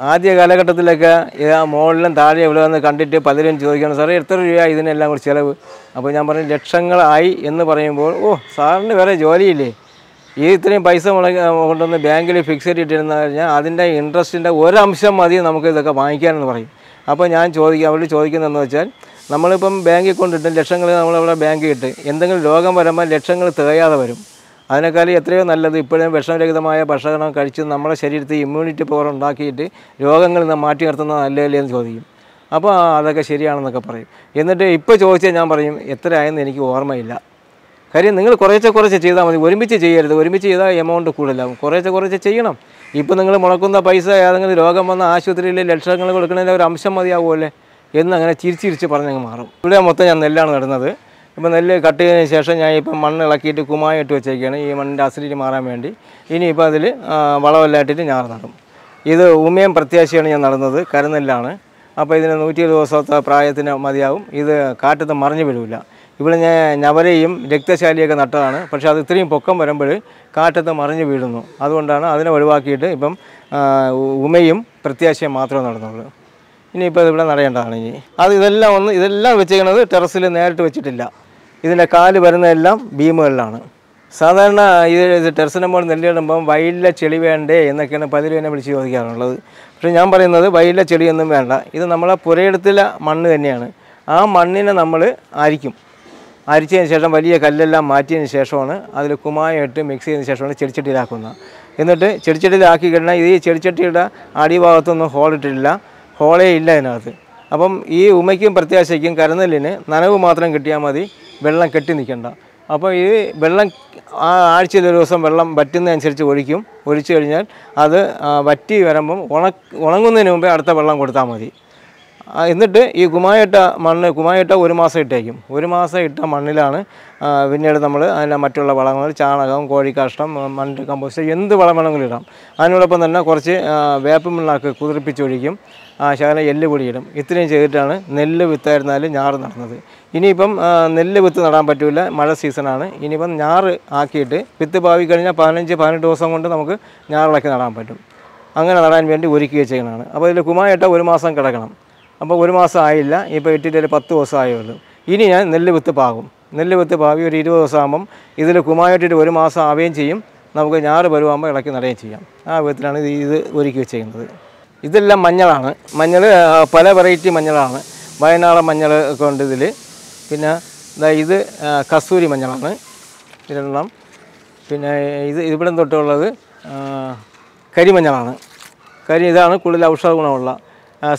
Adia Galacatulaca, yeah, Mold and Taria, and the country, Padrin, Jogan, Saratoria, is in a language cellar. Upon number in Letsangal, I in the Parimbo, oh, Sarn, very jolly. Either by some like on the bank, fixed it in the Adinda interest in the Woram Samadi, Namaka, the Kabankan, and worry. Upon Yan Chorica, Chorican and the Chan, Namalapam Bank, Letsangal, and Bank, in the Logam, Letsangal, Thayaverum. Anakali, Atreon, and the Purim, Vashana, the Maya, Pasana, Karichin, Namala, Sherid, the immunity power on Daki, Yogang and the Martiartana, Lelian Zodi. Apa, like a Sheria and the Capari. In the day, Ipoch, Yamarim, Etra, and the Niki or Maila. Karin, the Korecha Koracheza, the Verimichi, the Verimichi, amount of Kulam, Korecha Korachena. Ipananga Monacunda Paisa, and the Rogamana, Ashutri, Letsangal, Ramsamadia Vole, Yenanga Chirchir Chipanamaro. Pulamota and the Lan another. When I lay cutting a session, I put Manalaki to Kumai to check any Mandasri Maramendi, in Ipadile, Bala Latin in Arnam. Either Umean Pratyashian and another, Karanelana, Apadan Util Sota Prayatina Madiaum, either Cat of the Marnivilla. You will Navarim, Decta Shalia Natana, Pasha three Pocum, remember, Cat of the Marnivillo, Adondana, other Vaki, Umeum, Pratyashia Matron. In Ipadana, Adilla is a love which another terrasil and air to which it Isn't a cardi baranella, beamer lana. Southern is a tersanamon, the little Baila Chili and day in the Canapadri and Abishio the Yarnal. Triumber another Baila Chili and the Manda. Is the Namala Puretilla, Mandaniana. Ah, Mandin and Namale, Arikim. Arichi and Shashambalia, Kalella, Martin and Shashona, other Kumai, Mixi and Shashona, Church Tiracuna. In the day, Church Tiraki, Church Tilda, Adivatun, Hall Tilla, Hole Illa. Upon E. Umakim Pertia shaking Karanelene, Nanavu Matran Katiamadi, Bellan Katinikanda. Upon E. Bellan Archie the Rosam Bellam, Batin and Church Oricum, Oricurian, other Batti Veramum, Wanangun and Umbe Arta Bellam Gortamadi. In the day, E. Kumayata, Mana Kumayata, Urimasa take him. Urimasa ita Manilana, Vinera the Mala, and Matula Balangal, Chanagam, Kori Castam, Manticamposa, in the Valamangulam. And upon the Nakorce, Vapum like a Kudri Pituricum. I shall eliminate Italian Jedana, Nelle with Ternal, Yarn. Inipum, Nelle with Rampatula, Mala Seasonana, Inipum Yar Arcade, with the Bavicarina Pananja Panado, someone to the Moka, Yar like an Rampatum. Angan Aran went to Uriki. About the Kumaya Urimas and Karakanam. About Urimasa Isla, Ipated Patu Sayo. Inia, Nelle with the Pagum. Nelle with the Bavi, Rido Samum, either the Kumaya to Urimasa Avengium, Namaka Yar Baruama like an Arangium. I with another Uriki. This is Manjala, Manjala, Palavariti Manjala, Bayanara Manjala Condizile, Pina, there is a Kasuri Manjala, Pinalam, Pina is the Ibland Tola, Kari Manjala, Karizana, Kulausa,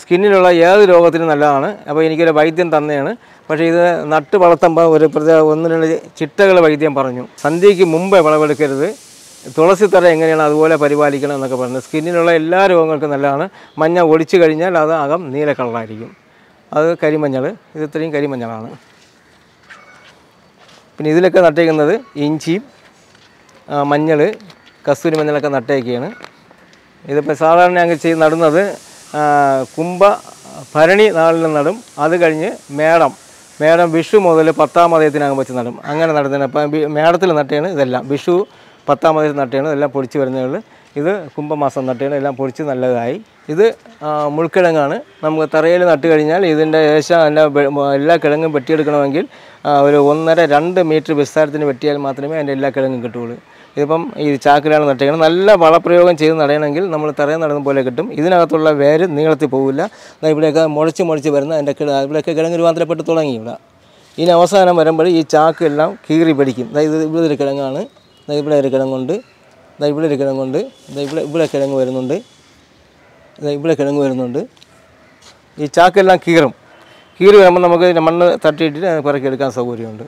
Skinilla, Yad, over in the Lana, about you get a bite in Tanana, but either not to Balatamba or Chitala Baitan Parano. Sandiki Mumbai Palavakare. Tolosita and Azuela Parivalican and the Governor, Skinilla, Laranga Canalana, Mania, Volichigarina, Agam, Nila Calarium. Other Carimanala is a three Carimanalana. Penizilla can take another, Inchi, Manale, Kasturimanala can take in. Either Pesara and Angachi, not another, Kumba, Parani, Nalanadam, other Garine, Madam. Madam Vishu Modele Patama, the Tinamachanam, Angana than a Marathon and Atena, the Vishu. Patama is not ten, La Portugal, either Kumpamas and Natana, La Portugal, and Lagai, either Mulkarangana, Namgatarel and Atirina, isn't Asia and La Karanga, but Tilganangil, where one that I run the matrix with certain material matrime and La Karangatula. Ipum is Chakra and the Tan, Alla Balapro and Chiran Aranangil, Namataran and Bolegatum, isn't Atola very near the Pula, like Morchi Morchiverna and like a Karangan Patolangila. In Avasana, remember each Chakilla, Kiri Bedikim, like the Karangana. They play a Karangonde, they play a Karangonde, they play a Karangonde, they play a Karangonde. The Chakala Kiram. Here, Amanaga, 30 and Parakan Savurion.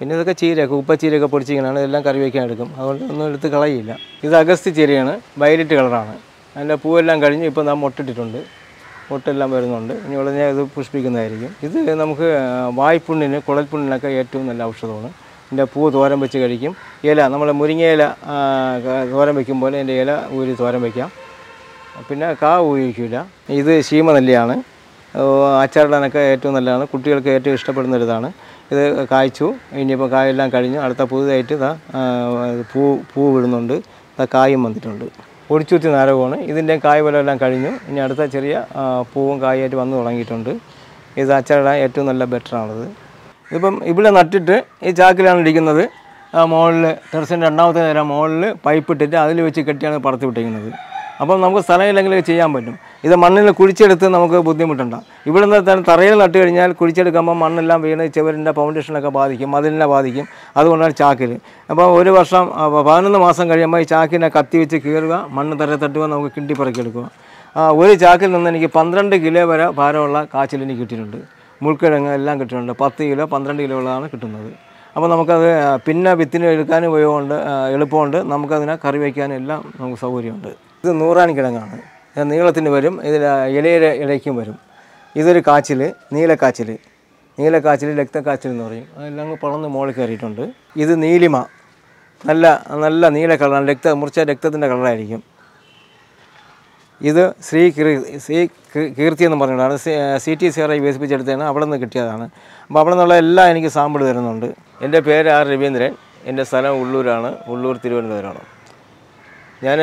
In the Kachira, Kupa Chiraka Porchin, and Lankari Karakam, our little Kalaila. Is Augusti Chiriana, by a little runner, and a poor Lankarin upon the Motitonde, Hotel Lamberonde, and you will push big in the area. Is there a wife in a college pun like a tune and love show? The poor Waramachikim, Yella, Namala Muringella, Waramakimbol, and Yella, who is Waramaka. Pinaka, Uikuda, either Shima and Liana, Acharanaka, Tunalana, Kutil Kate, Stapon Radana, either Kaichu, Indipakai Lankarina, Artapu, the Poo Vernundu, the Kayamantitunda. ഒടിച്ചുത്തി നാരകമാണ്. ഇതിൻ്റെ കായ് ഫലമെല്ലാം കഴിഞ്ഞു. ഇനി അടുത്ത ചെറിയ പൂവും കായായിട്ട് വന്ന് തുടങ്ങിയിട്ടുണ്ട്. ഇത് അച്ചാറിടാൻ ഏറ്റവും നല്ല ബെറ്ററാണിത്. ഇതിപ്പം ഇവിടെ നട്ടിട്ട് ഈ ചാക്കിലാണ് ഇരിക്കുന്നത്. മുകളിൽ ടെറസിൻ്റെ രണ്ടാമത്തെ നേരെ മുകളിൽ പൈപ്പ് ഇട്ടിട്ട് അതിൽ വെച്ച് കെട്ടിയാണ് പറത്തി വിട്ടിരിക്കുന്നത്. അപ്പം നമുക്ക് സ്ഥലമില്ലെങ്കിൽ ചെയ്യാൻ പറ്റും. ഇത് മണ്ണിൽ കുഴിച്ചെടുത്ത് നമുക്ക് ബുദ്ധിമുട്ടുണ്ട. ഇവിടെ നിന്ന് തറയിൽ നട്ട് കഴിഞ്ഞാൽ കുഴിച്ചെടുക്കുമ്പോൾ മണ്ണെല്ലാം വീണ് ചുവരിൻ്റെ ഫൗണ്ടേഷനൊക്കെ ബാധിക്കും, മതിലിനെ ബാധിക്കും. അതുകൊണ്ടാണ് ചാക്കിൽ. അപ്പോൾ ഒരു വർഷം 11 മാസം കഴിയുമ്പോൾ ഈ ചാക്കിനെ കത്തി വെച്ച് കീറുക, മണ്ണ് തറ തട്ടുക, നമുക്ക് കിണ്ടി പറക്കിയെടുക്കുക. ഒരു ചാക്കിൽ നിന്ന് എനിക്ക് 12 കിലോ വരെ ഭാരമുള്ള കാച്ചിൽ എനിക്ക് കിട്ടിയിട്ടുണ്ട്. മുൾക്കിഴങ്ങ് എല്ലാം കിട്ടിയിട്ടുണ്ട്. 10 കിലോ 12 കിലോ ഉള്ളതാണ് കിട്ടുന്നത്. അപ്പോൾ നമുക്കത് പിന്നെ വിത്തിന് എടുക്കാനും ഉപയോഗമുണ്ട്, എളുപ്പമുണ്ട്. നമുക്കതിനെ കറി വയ്ക്കാനും എല്ലാം നമുക്ക് സൗകര്യമുണ്ട്. ഇത് നൂറാൻ കിഴങ്ങാണ്. ഇത് നീളത്തിന് വരും, ഇതിൽ ഇലയുടെ ഇടയ്ക്കും വരും. ഇതൊരു കാച്ചിൽ, നീലക്കാച്ചിൽ. നീലക്കാച്ചിൽ രക്തക്കാച്ചിൽ എന്ന് പറയും. അതെല്ലാം പളന്ന് മുകളിൽ കയറിയിട്ടുണ്ട്. ഇത് നീലിമ, നല്ല നല്ല നീല കളറാണ്. മുറിച്ച രക്തത്തിൻ്റെ കളറായിരിക്കും. ഇത് ശ്രീ കീർത്തി എന്ന് പറഞ്ഞിട്ടാണ്, CT CRI വികസിപ്പിച്ചെടുത്തതാണ്, അവിടെ നിന്ന് കിട്ടിയതാണ്. അപ്പോൾ അവിടെ നിന്നുള്ള എല്ലാം എനിക്ക് സാമ്പിൾ തരുന്നുണ്ട്. എൻ്റെ പേര് R. രവീന്ദ്രൻ. എൻ്റെ സ്ഥലം ഉള്ളൂരാണ്, ഉള്ളൂർ തിരുവനന്തപുരമാണ്. ഞാൻ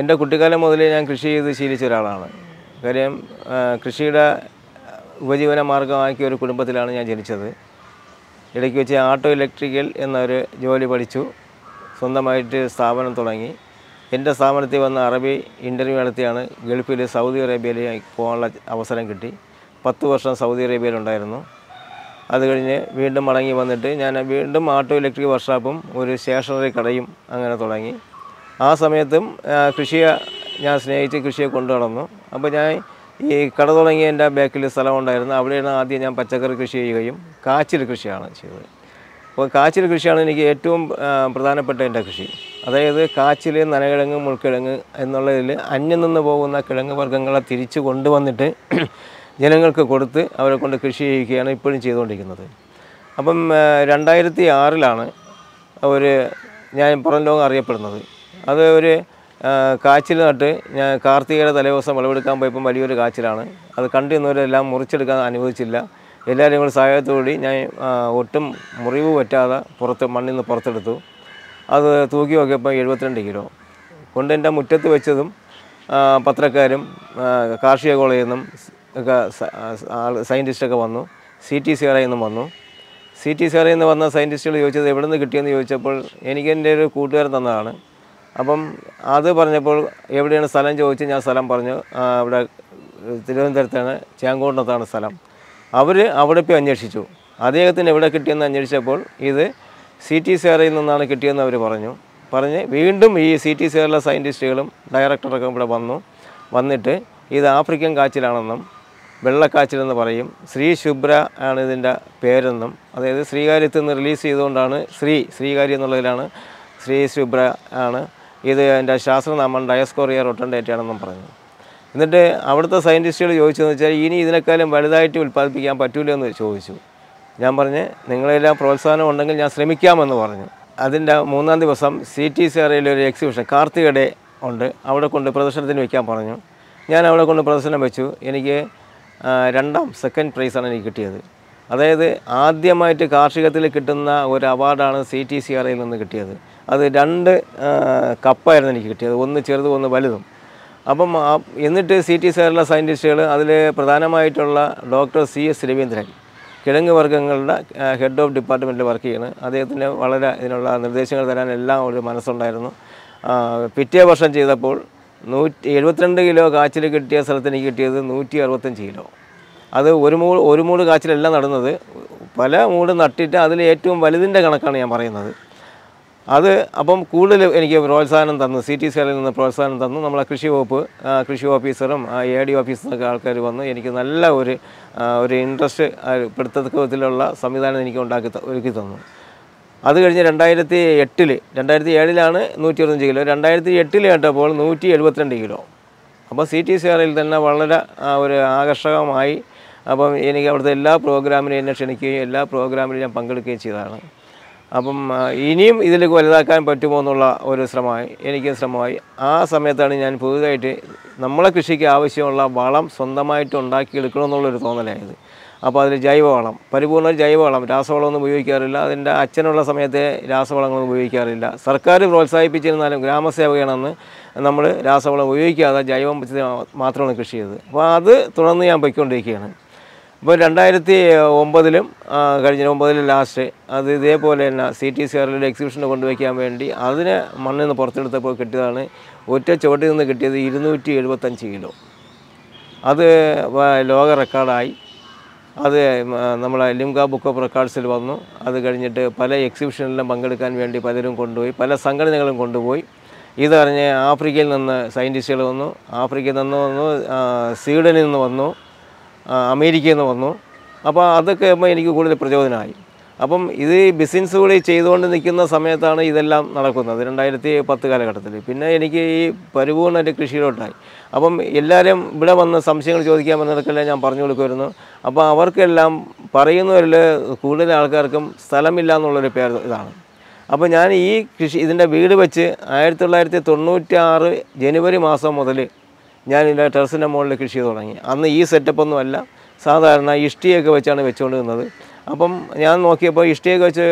എൻ്റെ കുട്ടിക്കാലം മുതലേ ഞാൻ കൃഷി ചെയ്ത് ശീലിച്ച ഒരാളാണ്. കാര്യം കൃഷിയുടെ ഉപജീവന മാർഗമാക്കിയ ഒരു കുടുംബത്തിലാണ് ഞാൻ ജനിച്ചത്. ഇടയ്ക്ക് വെച്ച് ഓട്ടോ ഇലക്ട്രിക്കൽ എന്നൊരു ജോലി പഠിച്ചു, സ്വന്തമായിട്ട് സ്ഥാപനം തുടങ്ങി. എൻ്റെ സ്ഥാപനത്തിൽ വന്ന അറബി ഇൻ്റർവ്യൂ നടത്തിയാണ് ഗൾഫിൽ സൗദി അറേബ്യയിൽ പോകാനുള്ള അവസരം കിട്ടി. 10 വർഷം സൗദി അറേബ്യയിലുണ്ടായിരുന്നു. അത് കഴിഞ്ഞ് വീണ്ടും മടങ്ങി വന്നിട്ട് ഞാൻ വീണ്ടും ഓട്ടോ ഇലക്ട്രിക് വർക്ക്ഷോപ്പും ഒരു സ്റ്റേഷനറി കടയും അങ്ങനെ തുടങ്ങി. ആ സമയത്തും കൃഷിയെ ഞാൻ സ്നേഹിച്ച് കൃഷിയെ കൊണ്ടു നടന്നു. അപ്പോൾ ഞാൻ ഈ കട തുടങ്ങിയ എൻ്റെ ബാക്കിൽ സ്ഥലമുണ്ടായിരുന്നു. അവിടെയാണ് ആദ്യം ഞാൻ പച്ചക്കറി കൃഷി ചെയ്യുകയും കാച്ചിൽ കൃഷിയാണ് ചെയ്തത്. അപ്പോൾ കാച്ചിൽ കൃഷിയാണ് എനിക്ക് ഏറ്റവും പ്രധാനപ്പെട്ട എൻ്റെ കൃഷി. അതായത് കാച്ചിൽ, നനകിഴങ്ങ്, മുൾക്കിഴങ്ങ് എന്നുള്ളതിൽ അന്യം നിന്ന് പോകുന്ന കിഴങ്ങ് വർഗ്ഗങ്ങളെ തിരിച്ചു കൊണ്ടുവന്നിട്ട് ജനങ്ങൾക്ക് കൊടുത്ത് അവരെ കൊണ്ട് കൃഷി ചെയ്യുകയാണ് ഇപ്പോഴും ചെയ്തുകൊണ്ടിരിക്കുന്നത്. അപ്പം 2006-ലാണ് ഒരു ഞാൻ പുറം ലോകം അറിയപ്പെടുന്നത്. അത് ഒരു കാച്ചിൽ നട്ട് ഞാൻ കാർത്തികയുടെ തലേദിവസം വിളവെടുക്കാൻ പോയപ്പം വലിയൊരു കാച്ചിലാണ്. അത് കണ്ടു നിന്നവരെല്ലാം മുറിച്ചെടുക്കാൻ അനുവദിച്ചില്ല. എല്ലാവരും കൂടി സഹായത്തോടുകൂടി ഞാൻ ഒട്ടും മുറിവ് പറ്റാതെ മണ്ണിൽ നിന്ന് പുറത്തെടുത്തു. അത് തൂക്കി നോക്കിയപ്പോൾ 72 കിലോ കൊണ്ട് എൻ്റെ മുറ്റത്ത് വെച്ചതും പത്രക്കാരും കാർഷിക കോളേജിൽ നിന്നും ഒക്കെ സയൻറ്റിസ്റ്റൊക്കെ വന്നു. CT CRI എന്നും വന്നു. CT CRI എന്ന് വന്ന സയൻറ്റിസ്റ്റുകൾ ചോദിച്ചത് എവിടെ നിന്ന് കിട്ടിയെന്ന് ചോദിച്ചപ്പോൾ എനിക്ക് എൻ്റെ ഒരു കൂട്ടുകാരൻ തന്നതാണ്. അപ്പം അത് പറഞ്ഞപ്പോൾ എവിടെയാണ് സ്ഥലം ചോദിച്ച് ഞാൻ സ്ഥലം പറഞ്ഞു. ഇവിടെ തിരുവനന്തപുരത്താണ്, ചേങ്കോട്ടത്താണ് സ്ഥലം. അവർ അവിടെ പോയി അന്വേഷിച്ചു. അദ്ദേഹത്തിന് എവിടെ കിട്ടിയെന്ന് അന്വേഷിച്ചപ്പോൾ ഇത് CT CRIയിൽ നിന്നാണ് കിട്ടിയെന്ന് അവർ പറഞ്ഞ് വീണ്ടും ഈ CT CRIയിലെ സയൻറ്റിസ്റ്റുകളും ഡയറക്ടറൊക്കെ ഇവിടെ വന്നിട്ട് ഇത് ആഫ്രിക്കൻ കാച്ചിലാണെന്നും വെള്ളക്കാച്ചിലെന്ന് പറയും, ശ്രീ ശുഭ്ര ആണ് ഇതിൻ്റെ പേരെന്നും, അതായത് ശ്രീകാര്യത്തിൽ നിന്ന് റിലീസ് ചെയ്തുകൊണ്ടാണ് ശ്രീകാര്യം എന്നുള്ളതിലാണ് ശ്രീ ശുഭ്ര ആണ് ഇത്, എൻ്റെ ശാസ്ത്രനാമം ഡയസ്കോറിയ റൊട്ടൻഡേറ്റയാണെന്നും പറഞ്ഞു. എന്നിട്ട് അവിടുത്തെ സയൻറ്റിസ്റ്റുകൾ ചോദിച്ചതെന്ന് വെച്ചാൽ ഇനി ഇതിനേക്കാളും വലുതായിട്ട് ഉൽപ്പാദിപ്പിക്കാൻ പറ്റൂലെന്ന് ചോദിച്ചു. ഞാൻ പറഞ്ഞ് നിങ്ങളെല്ലാം പ്രോത്സാഹനം ഉണ്ടെങ്കിൽ ഞാൻ ശ്രമിക്കാമെന്ന് പറഞ്ഞു. അതിൻ്റെ 3-ാം ദിവസം CT CRIയിൽ ഒരു എക്സിബിഷൻ കാർത്തിക ഡേ ഉണ്ട്, അവിടെ കൊണ്ട് പ്രദർശനത്തിന് വയ്ക്കാൻ പറഞ്ഞു. ഞാൻ അവിടെ കൊണ്ട് പ്രദർശനം വെച്ചു. എനിക്ക് സെക്കൻഡ് പ്രൈസാണ് എനിക്ക് കിട്ടിയത്. അതായത് ആദ്യമായിട്ട് കാർഷികത്തിൽ കിട്ടുന്ന ഒരു അവാർഡാണ് CT CRIയിൽ നിന്ന് കിട്ടിയത്. അത് 2 കപ്പായിരുന്നു എനിക്ക് കിട്ടിയത്, ഒന്ന് ചെറുതും ഒന്ന് വലുതും. അപ്പം എന്നിട്ട് CT CRIയിലെ സയൻറ്റിസ്റ്റുകൾ, അതിൽ പ്രധാനമായിട്ടുള്ള ഡോക്ടർ C S രവീന്ദ്രൻ, കിഴങ്ങ് വർഗ്ഗങ്ങളുടെ ഹെഡ് ഓഫ് ഡിപ്പാർട്ട്മെൻറ്റിൽ വർക്ക് ചെയ്യുന്നത്. അദ്ദേഹത്തിന് വളരെ ഇതിനുള്ള നിർദ്ദേശങ്ങൾ തരാൻ എല്ലാം ഒരു മനസ്സുണ്ടായിരുന്നു. പിറ്റേ വർഷം ചെയ്തപ്പോൾ 172 കിലോ കാച്ചിൽ കിട്ടിയ സ്ഥലത്ത് എനിക്ക് കിട്ടിയത് 165 കിലോ. അത് ഒരു മൂട് കാച്ചിലെല്ലാം നടുന്നത്, പല മൂട് നട്ടിട്ട് അതിൽ ഏറ്റവും വലുതിൻ്റെ കണക്കാണ് ഞാൻ പറയുന്നത്. അത് അപ്പം കൂടുതൽ എനിക്ക് പ്രോത്സാഹനം തന്നു, CT CRIയിൽ നിന്ന് പ്രോത്സാഹനം തന്നു. നമ്മളെ കൃഷി ഓഫീസറും AD ഓഫീസറൊക്കെ ആൾക്കാർ വന്നു. എനിക്ക് നല്ല ഒരു ഇൻട്രസ്റ്റ് പിടുത്തത്തിലുള്ള സംവിധാനം എനിക്ക് ഒരുക്കി തന്നു. അത് കഴിഞ്ഞ് 2007-ലാണ് 165 കിലോ. 2008 കേട്ടപ്പോൾ 172 കിലോ. അപ്പോൾ CT CRIയിൽ തന്നെ വളരെ ഒരു ആകർഷകമായി. അപ്പം എനിക്ക് അവിടുത്തെ എല്ലാ പ്രോഗ്രാമിനും എന്നെ ക്ഷണിക്കുകയും എല്ലാ പ്രോഗ്രാമിലും ഞാൻ പങ്കെടുക്കുകയും ചെയ്തതാണ്. അപ്പം ഇനിയും ഇതിൽ വലുതാക്കാൻ പറ്റുമോ എന്നുള്ള ഒരു ശ്രമമായി. ആ സമയത്താണ് ഞാൻ പുതുതായിട്ട് നമ്മളെ കൃഷിക്ക് ആവശ്യമുള്ള വളം സ്വന്തമായിട്ട് ഉണ്ടാക്കിയെടുക്കണമെന്നുള്ളൊരു തോന്നലായത്. അപ്പോൾ അതിൽ ജൈവവളം പരിപൂർണ്ണ ജൈവവളം രാസവളമൊന്നും ഉപയോഗിക്കാറില്ല. അതിൻ്റെ അച്ഛനുള്ള സമയത്തെ രാസവളങ്ങളൊന്നും ഉപയോഗിക്കാറില്ല. സർക്കാർ പ്രോത്സാഹിപ്പിച്ചിരുന്നാലും ഗ്രാമസേവകയാണെന്ന് നമ്മൾ രാസവളം ഉപയോഗിക്കാതെ ജൈവം മാത്രമാണ് കൃഷി ചെയ്തത്. അപ്പോൾ അത് തുടർന്ന് ഞാൻ പൊയ്ക്കൊണ്ടിരിക്കുകയാണ്. ഇപ്പോൾ 2009 കഴിഞ്ഞ 2009 ലാസ്റ്റ് അത് ഇതേപോലെ തന്നെ CTCRL എക്സിബിഷന് കൊണ്ടുവയ്ക്കാൻ വേണ്ടി അതിനെ മണ്ണിൽ നിന്ന് പുറത്തെടുത്തപ്പോൾ കിട്ടിയതാണ് ഒറ്റ ചുവട്ടിൽ നിന്ന് കിട്ടിയത് 275 കിലോ. അത് ലോക റെക്കോർഡായി. അത് നമ്മളെ ലിംഗ ബുക്ക് ഓഫ് റെക്കോർഡ്സിൽ വന്നു. അത് കഴിഞ്ഞിട്ട് പല എക്സിബിഷനിലും പങ്കെടുക്കാൻ വേണ്ടി പലരും കൊണ്ടുപോയി, പല സംഘടനകളും കൊണ്ടുപോയി. ഇതറിഞ്ഞ് ആഫ്രിക്കയിൽ നിന്ന് സയൻറ്റിസ്റ്റുകൾ വന്നു, സ്വീഡനിൽ നിന്ന് വന്നു, അമേരിക്കയിൽ നിന്ന് വന്നു. അപ്പോൾ അതൊക്കെ എനിക്ക് കൂടുതൽ പ്രചോദനമായി. അപ്പം ഇത് ബിസിനസ് കൂടി ചെയ്തുകൊണ്ട് നിൽക്കുന്ന സമയത്താണ് ഇതെല്ലാം നടക്കുന്നത് 2010 കാലഘട്ടത്തിൽ. പിന്നെ എനിക്ക് ഈ പരിപൂർണ്ണ എൻ്റെ കൃഷിയിലോട്ടായി. അപ്പം എല്ലാവരും ഇവിടെ വന്ന് സംശയങ്ങൾ ചോദിക്കാൻ വന്നതൊക്കെല്ലാം ഞാൻ പറഞ്ഞു കൊടുക്കുമായിരുന്നു. അപ്പോൾ അവർക്കെല്ലാം പറയുന്നവരിൽ കൂടുതൽ ആൾക്കാർക്കും സ്ഥലമില്ല എന്നുള്ളൊരു പേര് ഇതാണ്. അപ്പോൾ ഞാൻ ഈ കൃഷി ഇതിൻ്റെ വീട് വെച്ച് 1996 ജനുവരി മാസം മുതൽ ഞാൻ ഇതിൻ്റെ ടെറസിൻ്റെ മുകളിൽ കൃഷി തുടങ്ങി. അന്ന് ഈ സെറ്റപ്പൊന്നും അല്ല, സാധാരണ ഇഷ്ടിയൊക്കെ വെച്ചാണ് വെച്ചുകൊണ്ടിരുന്നത്. അപ്പം ഞാൻ നോക്കിയപ്പോൾ ഇഷ്ടിയൊക്കെ വെച്ച്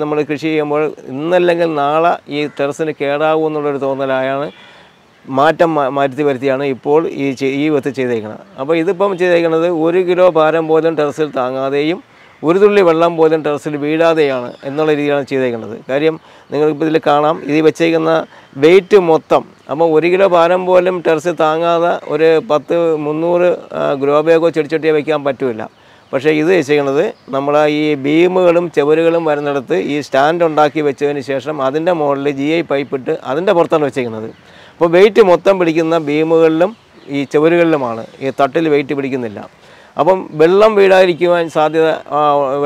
നമ്മൾ കൃഷി ചെയ്യുമ്പോൾ ഇന്നല്ലെങ്കിൽ നാളെ ഈ ടെറസിന് കേടാകും എന്നുള്ളൊരു തോന്നലായാണ് മാറ്റി വരുത്തിയാണ് ഇപ്പോൾ ഈ വെത്ത് ചെയ്തേക്കുന്നത്. അപ്പോൾ ഇതിപ്പം ചെയ്തേക്കുന്നത് 1 കിലോ ഭാരം പോലും ടെറസിൽ താങ്ങാതെയും 1 തുള്ളി വെള്ളം പോലും ടെറസിൽ വീഴാതെയാണ് എന്നുള്ള രീതിയിലാണ് ചെയ്തേക്കുന്നത്. കാര്യം നിങ്ങൾക്കിപ്പോൾ ഇതിൽ കാണാം, ഇത് വെച്ചേക്കുന്ന വെയിറ്റ് മൊത്തം. അപ്പോൾ 1 കിലോ ഭാരം പോലും ടെറസിൽ താങ്ങാതെ ഒരു 300 ഗ്രോ ബാഗോ ചെടിച്ചട്ടിയോ വയ്ക്കാൻ പറ്റില്ല. പക്ഷേ ഇത് വെച്ചേക്കുന്നത് നമ്മൾ ഈ ബീമുകളും ചുവരുകളും വരുന്നിടത്ത് ഈ സ്റ്റാൻഡ് ഉണ്ടാക്കി വെച്ചതിന് ശേഷം അതിൻ്റെ മുകളിൽ GI പൈപ്പ് ഇട്ട് അതിൻ്റെ പുറത്താണ് വെച്ചേക്കുന്നത്. അപ്പോൾ വെയിറ്റ് മൊത്തം പിടിക്കുന്ന ബീമുകളിലും ഈ ചുവരുകളിലുമാണ്, ഈ തട്ടിൽ വെയിറ്റ് പിടിക്കുന്നില്ല. അപ്പം വെള്ളം വീഴാതിരിക്കുവാൻ സാധ്യത,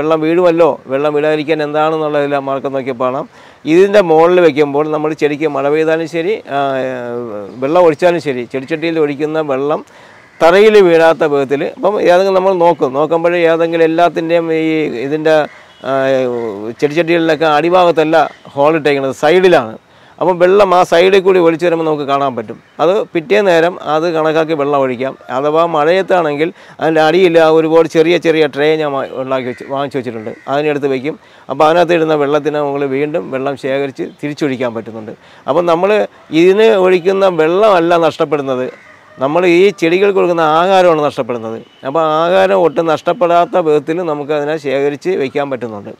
വെള്ളം വീഴുമല്ലോ, വെള്ളം വീഴാതിരിക്കാൻ എന്താണെന്നുള്ളതിൽ മാർക്ക് നോക്കിയപ്പോഴാണ് ഇതിൻ്റെ മുകളിൽ വയ്ക്കുമ്പോൾ നമ്മൾ ചെടിക്ക് മഴ പെയ്താലും ശരി വെള്ളം ഒഴിച്ചാലും ശരി ചെടിച്ചട്ടിയിൽ ഒഴിക്കുന്ന വെള്ളം തറയിൽ വീഴാത്ത വിധത്തിൽ. അപ്പം ഏതെങ്കിലും നമ്മൾ നോക്കുമ്പോഴേ ഏതെങ്കിലും എല്ലാത്തിൻ്റെയും ഈ ഇതിൻ്റെ ചെടിച്ചട്ടികളിലൊക്കെ അടിഭാഗത്തല്ല ഹോളിട്ടേക്കുന്നത്, സൈഡിലാണ്. അപ്പം വെള്ളം ആ സൈഡിൽ കൂടി ഒഴിച്ചു വരുമ്പോൾ നമുക്ക് കാണാൻ പറ്റും. അത് പിറ്റേ നേരം അത് കണക്കാക്കി വെള്ളം ഒഴിക്കാം. അഥവാ മഴയത്താണെങ്കിൽ അതിൻ്റെ അടിയിൽ ഒരുപാട് ചെറിയ ചെറിയ ട്രേ ഞാൻ വാങ്ങിച്ചു വെച്ചിട്ടുണ്ട്, അതിനെടുത്ത് വയ്ക്കും. അപ്പോൾ അതിനകത്ത് ഇടുന്ന വെള്ളത്തിന് നമ്മൾ വീണ്ടും വെള്ളം ശേഖരിച്ച് തിരിച്ചൊഴിക്കാൻ പറ്റുന്നുണ്ട്. അപ്പം നമ്മൾ ഇതിന് ഒഴിക്കുന്ന വെള്ളമല്ല നഷ്ടപ്പെടുന്നത്, നമ്മൾ ഈ ചെടികൾക്ക് കൊടുക്കുന്ന ആഹാരമാണ് നഷ്ടപ്പെടുന്നത്. അപ്പോൾ ആഹാരം ഒട്ടും നഷ്ടപ്പെടാത്ത വിധത്തിൽ നമുക്ക് അതിനെ ശേഖരിച്ച് വയ്ക്കാൻ പറ്റുന്നുണ്ട്.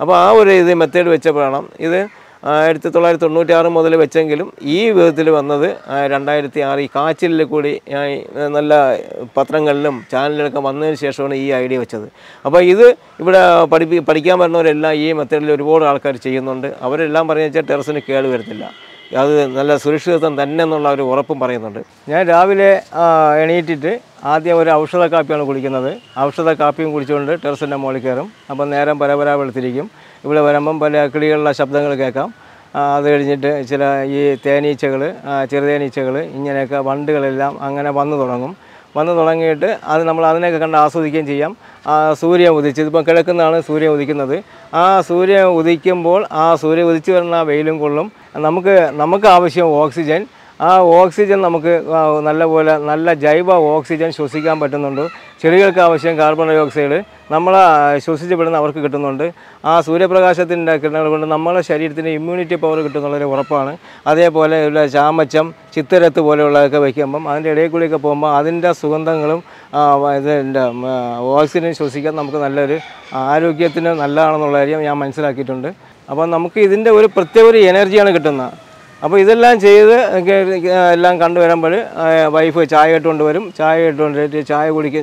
അപ്പോൾ ആ ഒരു ഇത് മെത്തേഡ് വെച്ചപ്പോഴാണ് ഇത് 1996 മുതൽ വെച്ചെങ്കിലും ഈ വിധത്തിൽ വന്നത് 2006 ഈ കാച്ചിലിൽ കൂടി നല്ല പത്രങ്ങളിലും ചാനലിലൊക്കെ വന്നതിന് ശേഷമാണ് ഈ ഐഡിയ വെച്ചത്. അപ്പോൾ ഇത് ഇവിടെ പഠിക്കാൻ വരുന്നവരെല്ലാം ഈ മെത്തേഡിൽ ഒരുപാട് ആൾക്കാർ ചെയ്യുന്നുണ്ട്. അവരെല്ലാം പറഞ്ഞു വെച്ചാൽ ടെറസിന് കേട് വരുന്നില്ല, അത് നല്ല സുരക്ഷിതത്വം തന്നെ എന്നുള്ള ഒരു ഉറപ്പും പറയുന്നുണ്ട്. ഞാൻ രാവിലെ എണീറ്റിട്ട് ആദ്യം ഒരു ഔഷധ കാപ്പിയാണ് കുടിക്കുന്നത്. ഔഷധ കാപ്പിയും കുടിച്ചുകൊണ്ട് ടെറസിൻ്റെ മുകളിൽ കയറും. അപ്പം നേരം പരപരാ വെളുത്തിരിക്കും. ഇവിടെ വരുമ്പം പല കിളികളുടെ ശബ്ദങ്ങൾ കേൾക്കാം. അത് കഴിഞ്ഞിട്ട് ചില ഈ തേനീച്ചകൾ, ചെറുതേനീച്ചകൾ, ഇങ്ങനെയൊക്കെ വണ്ടുകളെല്ലാം അങ്ങനെ വന്നു തുടങ്ങും. വന്നു തുടങ്ങിയിട്ട് അത് നമ്മൾ അതിനെയൊക്കെ കണ്ട് ആസ്വദിക്കുകയും ചെയ്യാം. സൂര്യൻ ഉദിച്ച്, ഇതിപ്പോൾ കിഴക്കുന്നതാണ് സൂര്യൻ ഉദിക്കുന്നത്. ആ സൂര്യൻ ഉദിക്കുമ്പോൾ ആ സൂര്യൻ ഉദിച്ച് വരുന്ന വെയിലും കൊള്ളും. നമുക്ക് ആവശ്യം ഓക്സിജൻ. ആ ഓക്സിജൻ നമുക്ക് നല്ലപോലെ നല്ല ജൈവ ഓക്സിജൻ ശ്വസിക്കാൻ പറ്റുന്നുണ്ട്. ചെടികൾക്ക് ആവശ്യം കാർബൺ ഡൈ ഓക്സൈഡ് നമ്മൾ ശ്വസിച്ചപ്പെടുന്ന അവർക്ക് കിട്ടുന്നുണ്ട്. ആ സൂര്യപ്രകാശത്തിൻ്റെ കിരണങ്ങൾ കൊണ്ട് നമ്മളെ ശരീരത്തിന് ഇമ്മ്യൂണിറ്റി പവർ കിട്ടുന്നുള്ളൊരു ഉറപ്പാണ്. അതേപോലെ ഉള്ള ചാമച്ചം, ചിത്തരത്ത് പോലെയുള്ളതൊക്കെ വയ്ക്കുമ്പം അതിൻ്റെ ഇടയിൽ കൂടിയൊക്കെ പോകുമ്പോൾ അതിൻ്റെ സുഗന്ധങ്ങളും ഇതിൻ്റെ ഓക്സിജൻ ശ്വസിക്കാൻ നമുക്ക് നല്ലൊരു ആരോഗ്യത്തിന് നല്ലതാണെന്നുള്ള കാര്യം ഞാൻ മനസ്സിലാക്കിയിട്ടുണ്ട്. അപ്പോൾ നമുക്ക് ഇതിൻ്റെ ഒരു പ്രത്യേക ഒരു എനർജിയാണ് കിട്ടുന്നത്. അപ്പോൾ ഇതെല്ലാം ചെയ്ത് എല്ലാം കണ്ടുവരുമ്പോൾ വൈഫ് ചായ ഇട്ടുകൊണ്ട് വരും. ചായ ഇട്ടുകൊണ്ട്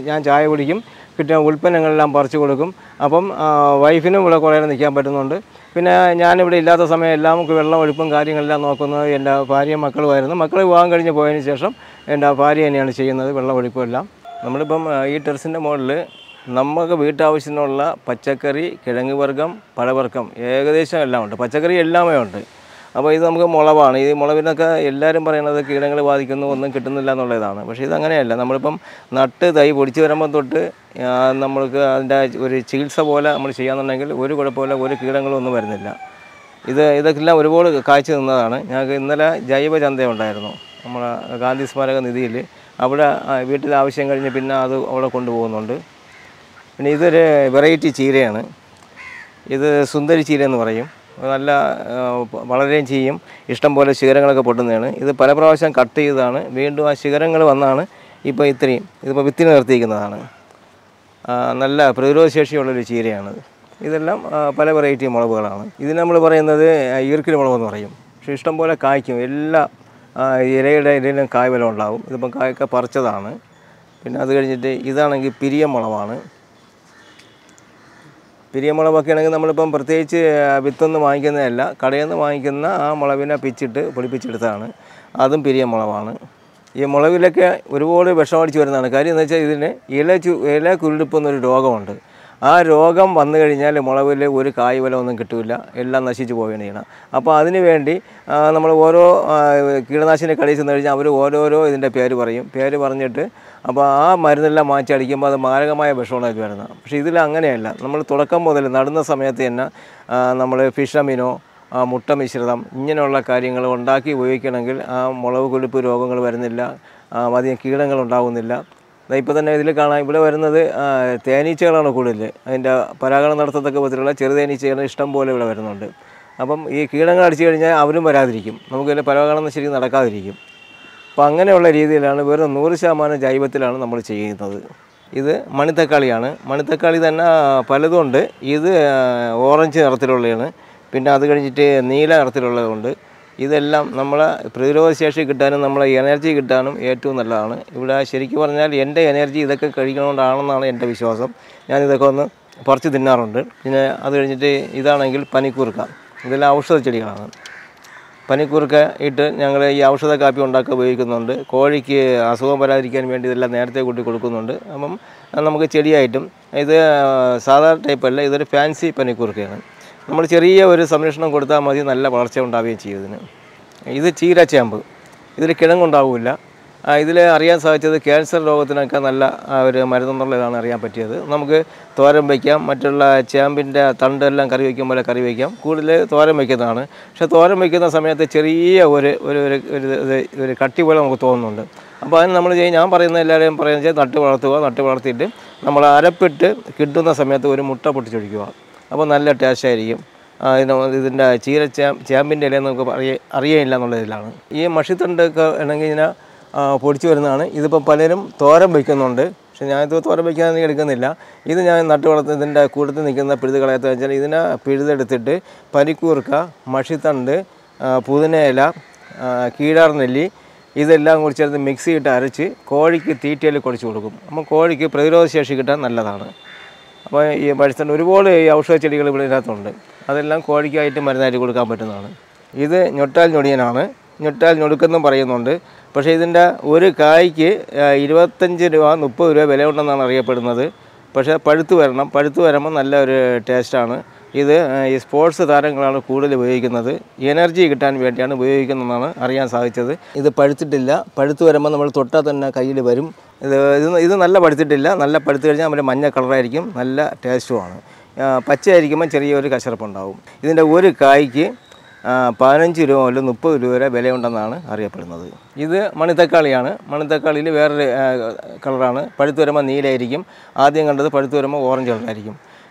ഞാൻ ചായ കുടിക്കും. കിട്ടുന്ന ഉൽപ്പന്നങ്ങളെല്ലാം പറിച്ചു കൊടുക്കും. അപ്പം വൈഫിനും ഇവിടെ കുറേ നിൽക്കാൻ പറ്റുന്നുണ്ട്. പിന്നെ ഞാനിവിടെ ഇല്ലാത്ത സമയം എല്ലാം നമുക്ക് വെള്ളം ഒഴുപ്പും കാര്യങ്ങളെല്ലാം നോക്കുന്നത് എൻ്റെ ഭാര്യയും മക്കളുമായിരുന്നു. മക്കൾ വിവാഹം കഴിഞ്ഞ് പോയതിന് ശേഷം എൻ്റെ ഭാര്യ തന്നെയാണ് ചെയ്യുന്നത് വെള്ളം ഒഴുപ്പും എല്ലാം. നമ്മളിപ്പം ഈ ടെറസിൻ്റെ മുകളിൽ നമുക്ക് വീട്ടാവശ്യത്തിനുള്ള പച്ചക്കറി, കിഴങ്ങ് വർഗ്ഗം, പഴവർഗ്ഗം ഏകദേശം എല്ലാം ഉണ്ട്. പച്ചക്കറി എല്ലാമേ ഉണ്ട്. അപ്പോൾ ഇത് നമുക്ക് മുളവാണ്. ഈ മുളവിനൊക്കെ എല്ലാവരും പറയുന്നത് കീടങ്ങൾ ബാധിക്കുന്നു, ഒന്നും കിട്ടുന്നില്ല എന്നുള്ളതാണ്. പക്ഷേ ഇതങ്ങനെയല്ല. നമ്മളിപ്പം നട്ട് തൈ പൊടിച്ച് വരുമ്പം തൊട്ട് നമ്മൾക്ക് അതിൻ്റെ ഒരു ചികിത്സ പോലെ നമ്മൾ ചെയ്യാന്നുണ്ടെങ്കിൽ ഒരു കുഴപ്പമില്ല, ഒരു കീടങ്ങളൊന്നും വരുന്നില്ല. ഇതൊക്കെല്ലാം ഒരുപാട് കാഴ്ച നിന്നതാണ്. ഞങ്ങൾക്ക് ഇന്നലെ ജൈവ ചന്ത ഉണ്ടായിരുന്നു നമ്മളെ ഗാന്ധി സ്മാരക നിധിയിൽ. അവിടെ വീട്ടിലെ ആവശ്യം കഴിഞ്ഞ് പിന്നെ അത് അവിടെ കൊണ്ടുപോകുന്നുണ്ട്. This is a variety cheer. This is Sundari cheer. Piriamalakan, the Malapam Pertech, Vitun the Manganella, Kadan the Mangana, Malavina Pichit, Polipichitana, Adam Piriamalavana. Ye Malavilaka, rewarded Bashar Churan, Karin, Yella Kulupun the Dogond. Our Rogam, Vandarinella, Malavilla, Vurikai, well on the Katula, Ella Nashijuanina. Upon the Vendi, Namalvoro, Kiranashin Kalis and the Javoro in the Perivarnete. About Marinella Mancharikim, the Maragama Bashona Verna. She's the Langanella, number Tolacamo, the Narana Samatena, number Fishamino, Mutamishiram, Ninola carrying alone Daki, Wakanangle, Molokulipuroganga Vernilla, Madian Kirangal Downilla. The Ipanaka, I believe another Tanichel on a good and Paragon Nartaka was related to any chair in Istanbul. Above Kiranga Chirin, Abdul Maradrikim, Namaka Paragon the Shirin Alakadrikim. Panganella is the Lanabur, Nurishamana Jaivatilan, the Mulchi. Either Manita Kaliana, Manita Kalidana Paladonde, either Orange Arthurolena, Pinatha Nila Arthurolonde, either Lam Namala, Prero Shashi Gutan, Namala, Energy Gutanum, Etun the Lana, Uda Sherikivan, Enda energy, the curriculum, Dana, and Tabishosum, and the corner, Portidina Ronde, in other day, Idanangil Panikurka, the Lausa Jeriana. Panikurka, it Yangla Yausa Capionda Kavikunde, Korik, Asomara can be the Lanarte good Kurukunde, among Namaka cherry item, either Sada type, either fancy Panikurka. Number cherry over a summation of Gorda Mazina Larcham Davichi. Either Chira chamber, either Kerangunda Villa, either Arias such as the cancer over the Canala, Maradona Lanaria Petia, Namke, Thorambekiam, Matala, Chambinda, Thunder, and Karivakam, Karivakam, Kule, Thoramekadana, Shatoramekana Samia, the Cherry, were cuttival and Goton. Upon Namajan, Amparina, and Paranja, Natura, Tid, Namara Arapit, Kiduna Samia, Muta Putu. Upon Alla Tasharim. I know the Chira Chambin, Aria Lanola. Ye Mashitanda and Angina. Portuana, either Papalinum, Thora Bacon on the Shinato Thora Bacon, Ganilla, either Natura than the Kurtan again the Pirical Atajana, Pirida Tede, Parikurka, Mashitande, Pudanella, Kidar Nelly, either language as the Mixi Tarichi, Korik Theatre Corchurum, Korik Pedro Shashikan and Ladana. By a person who reward a outside Chilical other than Korik item and I could come at another. Either Notal Nodiana, Notal Nodukan Parayanonde. But isn't a Urikaike, Ivatanja, Upu, Velona, Ria Padana, Pasha Padu Araman, Allah Testana, either sports the Arangan Kuda, the Waganade, energy Gatan Vatiana, Waganana, Arian Savicha, either Paditilla, Padu Araman, Tota, and Kayiliverim, isn't Allah Paditilla, Allah Paditilla, Mania Kalarikim, Allah Testuana, Pacharikim and Cherry Urikasarpanda. Isn't a Urikaike? Paranchiro, Lunupu, Beleonana, Ariapana. Either Manita Kaliana, Manita Kali, where Kalana, Pariturama Nil Erigim, adding under the Pariturama Orange Erigim.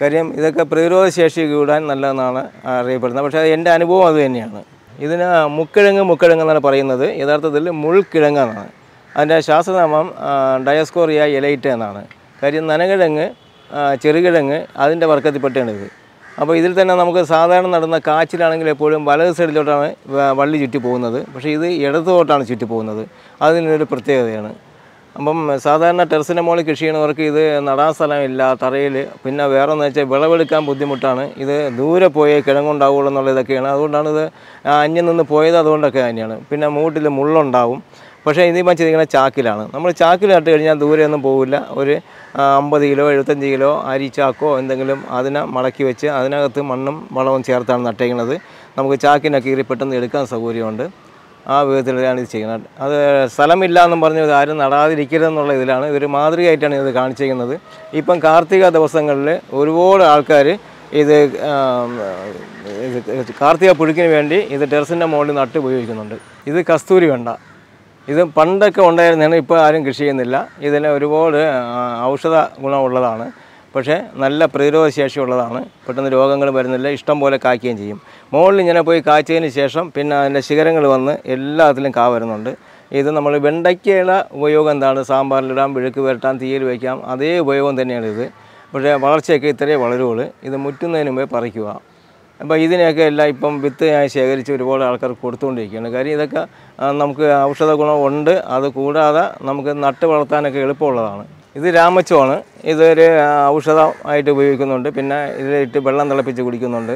Karim is a Caprero, Shashi Gudan, Alana, Raper, and Danibo of the Indiana. Isn't a Mukaranga Parina, either the Mulkirangana and a Shasanam, Diascoria, Yelaitanana. Karin Nanagaranga, Cherigaranga, Adin the Varkati Patanavik. Now, we have to do this. We have to do this. We have to do this. We have to do this. Sadana Tersenamolic Kishinorki, the Narasala, Tarele, Pina Verona, Belavalcam Budimutana, either Dura Poe, Karangon Dow on the Lakana, another onion on the Poeda Dona Canyon, Pina moved to the Mulon Dow, പക്ഷേ ഇതിപ്പോൾ ചെയ്തിരിക്കുന്നത് ചാക്കിലാണ്. നമ്മൾ ചാക്കിൽ നട്ട് കഴിഞ്ഞാൽ ദൂരെയൊന്നും പോകില്ല. ഒരു 50 kilo 75 kilo അരിച്ചാക്കോ എന്തെങ്കിലും അതിനെ മടക്കി വെച്ച് അതിനകത്ത് മണ്ണും വളവും ചേർത്താണ് നട്ടേക്കുന്നത്. നമുക്ക് ചാക്കിനൊക്കെ കീറി പെട്ടെന്ന് എടുക്കാൻ സൗകര്യമുണ്ട്. ആ വിധത്തിലാണ് ഇത് ചെയ്യുന്നത്. അത് സ്ഥലമില്ല എന്നും പറഞ്ഞ് ആരും നടാതിരിക്കരുതെന്നുള്ള ഇതിലാണ് ഇതൊരു മാതൃകയായിട്ടാണ് ഇത് കാണിച്ചിരിക്കുന്നത്. ഇപ്പം കാർത്തിക ദിവസങ്ങളിൽ ഒരുപാട് ആൾക്കാർ ഇത് കാർത്തിക പുഴുക്കിന് വേണ്ടി ഇത് ടെറസിൻ്റെ മുകളിൽ നട്ട് ഉപയോഗിക്കുന്നുണ്ട്. ഇത് കസ്തൂരി വെണ്ട. ഇത് പണ്ടൊക്കെ ഉണ്ടായിരുന്നതാണ്, ഇപ്പോൾ ആരും കൃഷി ചെയ്യുന്നില്ല. ഇതിന് ഒരുപാട് ഔഷധ ഗുണമുള്ളതാണ്. പക്ഷേ നല്ല പ്രതിരോധശേഷി ഉള്ളതാണ്. പെട്ടെന്ന് രോഗങ്ങൾ വരുന്നില്ല, ഇഷ്ടം പോലെ കായ്ക്കുകയും ചെയ്യും. മുകളിൽ ഇങ്ങനെ പോയി കായ്ച്ചതിന് ശേഷം പിന്നെ അതിൻ്റെ ശിഖരങ്ങൾ വന്ന് എല്ലാത്തിലും കാ വരുന്നുണ്ട്. ഇത് നമ്മൾ വെണ്ടയ്ക്കയുടെ ഉപയോഗം എന്താണ്, സാമ്പാറിലിടാം, വിഴുക്ക് വരട്ടാം, തീയിൽ വയ്ക്കാം, അതേ ഉപയോഗം തന്നെയാണ് ഇത്. പക്ഷേ വളർച്ചയൊക്കെ ഇത്രയേ വളരുള്ളൂ. ഇത് മുറ്റുന്നതിന് മുമ്പേ പറിക്കുക. അപ്പോൾ ഇതിനെയൊക്കെ എല്ലാം ഇപ്പം വിത്ത് ഞാൻ ശേഖരിച്ച് ഒരുപാട് ആൾക്കാർ കൊടുത്തുകൊണ്ടിരിക്കുകയാണ്. കാര്യം ഇതൊക്കെ നമുക്ക് ഔഷധ ഗുണമുണ്ട്. അത് കൂടാതെ നമുക്ക് നട്ട് വളർത്താനൊക്കെ എളുപ്പമുള്ളതാണ്. ഇത് രാമച്ചോണ്. ഇതൊരു ഔഷധമായിട്ട് ഉപയോഗിക്കുന്നുണ്ട്. പിന്നെ ഇതിലിട്ട് വെള്ളം തിളപ്പിച്ച് കുടിക്കുന്നുണ്ട്.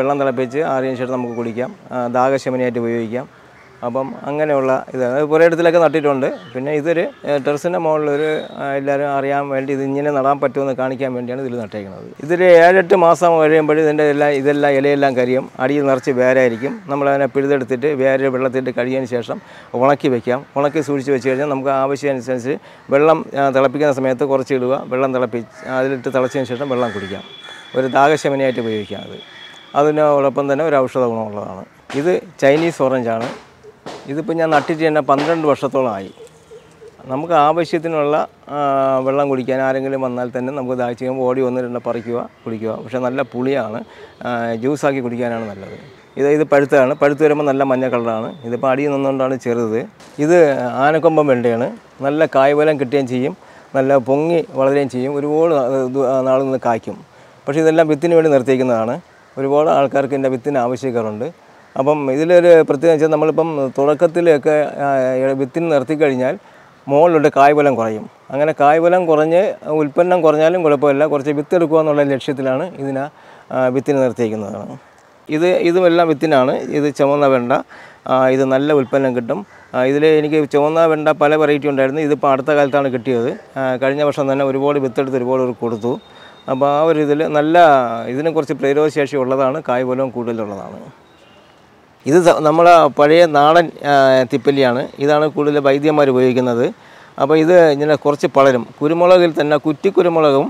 വെള്ളം തിളപ്പിച്ച് ആറിയതിന് ശേഷം നമുക്ക് കുടിക്കാം. ദാഹശമനയായിട്ട് ഉപയോഗിക്കാം. അപ്പം അങ്ങനെയുള്ള ഇതാണ്. കുറേ ഇടത്തിലൊക്കെ നട്ടിട്ടുണ്ട്. പിന്നെ ഇതൊരു ടെറസിൻ്റെ മുകളിലൊരു എല്ലാവരും അറിയാൻ വേണ്ടി ഇത് ഇങ്ങനെ നടാൻ പറ്റുമെന്ന് കാണിക്കാൻ വേണ്ടിയാണ് ഇതിൽ നട്ടേക്കുന്നത്. ഇതൊരു 7-8 മാസം കഴിയുമ്പോൾ ഇതെല്ലാം ഇലയെല്ലാം കരിയും. അടിയിൽ നിറച്ച് വേരായിരിക്കും. നമ്മളതിനെ പിഴുതെടുത്തിട്ട് വേര് വെള്ളത്തിട്ട് കഴിയതിന് ശേഷം ഉണക്കി വയ്ക്കാം. ഉണക്കി സൂക്ഷിച്ച് വെച്ച് കഴിഞ്ഞാൽ നമുക്ക് ആവശ്യമനുസരിച്ച് വെള്ളം തിളപ്പിക്കുന്ന സമയത്ത് കുറച്ച് ഇടുക. വെള്ളം തിളപ്പിച്ച് അതിലിട്ട് തിളച്ചതിന് ശേഷം വെള്ളം കുടിക്കാം. ഒരു ദാഹശമനയായിട്ട് ഉപയോഗിക്കാം. അത് അതിനോടൊപ്പം തന്നെ ഒരു ഔഷധ ഗുണമുള്ളതാണ്. ഇത് ചൈനീസ് ഓറഞ്ചാണ്. ഇതിപ്പോൾ ഞാൻ നട്ടിട്ട് തന്നെ 12 വർഷത്തോളമായി. നമുക്ക് ആവശ്യത്തിനുള്ള വെള്ളം കുടിക്കാൻ ആരെങ്കിലും വന്നാൽ തന്നെ നമുക്ക് ദാഹിച്ച് ഓടി ഒന്ന് രണ്ട് പറിക്കുക, കുടിക്കുക. പക്ഷേ നല്ല പുളിയാണ്. ജ്യൂസാക്കി കുടിക്കാനാണ് നല്ലത്. ഇത് പഴുത്താണ്. പഴുത്ത് വരുമ്പോൾ നല്ല മഞ്ഞ കളറാണ്. ഇതിപ്പോൾ അടിയിൽ നിന്നുകൊണ്ടാണ് ചെറുത്. ഇത് ആനക്കൊമ്പൻ വെണ്ടയാണ്. നല്ല കായ്ഫലം കിട്ടുകയും ചെയ്യും. നല്ല പൊങ്ങി വളരുകയും ചെയ്യും. ഒരുപാട് നാളിൽ നിന്ന് കായ്ക്കും. പക്ഷേ ഇതെല്ലാം വിത്തിന് വേണ്ടി നിർത്തിയിരിക്കുന്നതാണ്. ഒരുപാട് ആൾക്കാർക്ക് ഇതിൻ്റെ വിത്തിന് ആവശ്യക്കാരുണ്ട്. അപ്പം ഇതിലൊരു പ്രത്യേകത വെച്ചാൽ നമ്മളിപ്പം തുടക്കത്തിലൊക്കെ വിത്തിന് നിർത്തിക്കഴിഞ്ഞാൽ മുകളിലോട്ട് കായ്ഫലം കുറയും. അങ്ങനെ കായ്ഫലം കുറഞ്ഞ് ഉൽപ്പന്നം കുറഞ്ഞാലും കുഴപ്പമില്ല. കുറച്ച് വിത്തെടുക്കുക എന്നുള്ള ലക്ഷ്യത്തിലാണ് ഇതിനെ വിത്തിന് നിർത്തിയിരിക്കുന്നതാണ്. ഇതുമെല്ലാം വിത്തിനാണ്. ഇത് ചുവന്ന വെണ്ട. ഇത് നല്ല ഉൽപ്പന്നം കിട്ടും. ഇതിൽ എനിക്ക് ചുവന്ന വെണ്ട പല വെറൈറ്റി ഉണ്ടായിരുന്നു. ഇതിപ്പോൾ അടുത്ത കാലത്താണ് കിട്ടിയത്. കഴിഞ്ഞ വർഷം തന്നെ ഒരുപാട് വിത്തെടുത്ത് ഒരുപാട് കൊടുത്തു. അപ്പോൾ ആ ഒരു ഇതിൽ നല്ല ഇതിനെ കുറച്ച് പ്രതിരോധശേഷി ഉള്ളതാണ്. കായ്ഫലം കൂടുതലുള്ളതാണ്. ഇത് നമ്മളെ പഴയ നാടൻ തിപ്പല്ലിയാണ്. ഇതാണ് കൂടുതൽ വൈദ്യന്മാർ ഉപയോഗിക്കുന്നത്. അപ്പോൾ ഇത് ഇങ്ങനെ കുറച്ച് പളരും. കുരുമുളകിൽ തന്നെ കുറ്റി കുരുമുളകും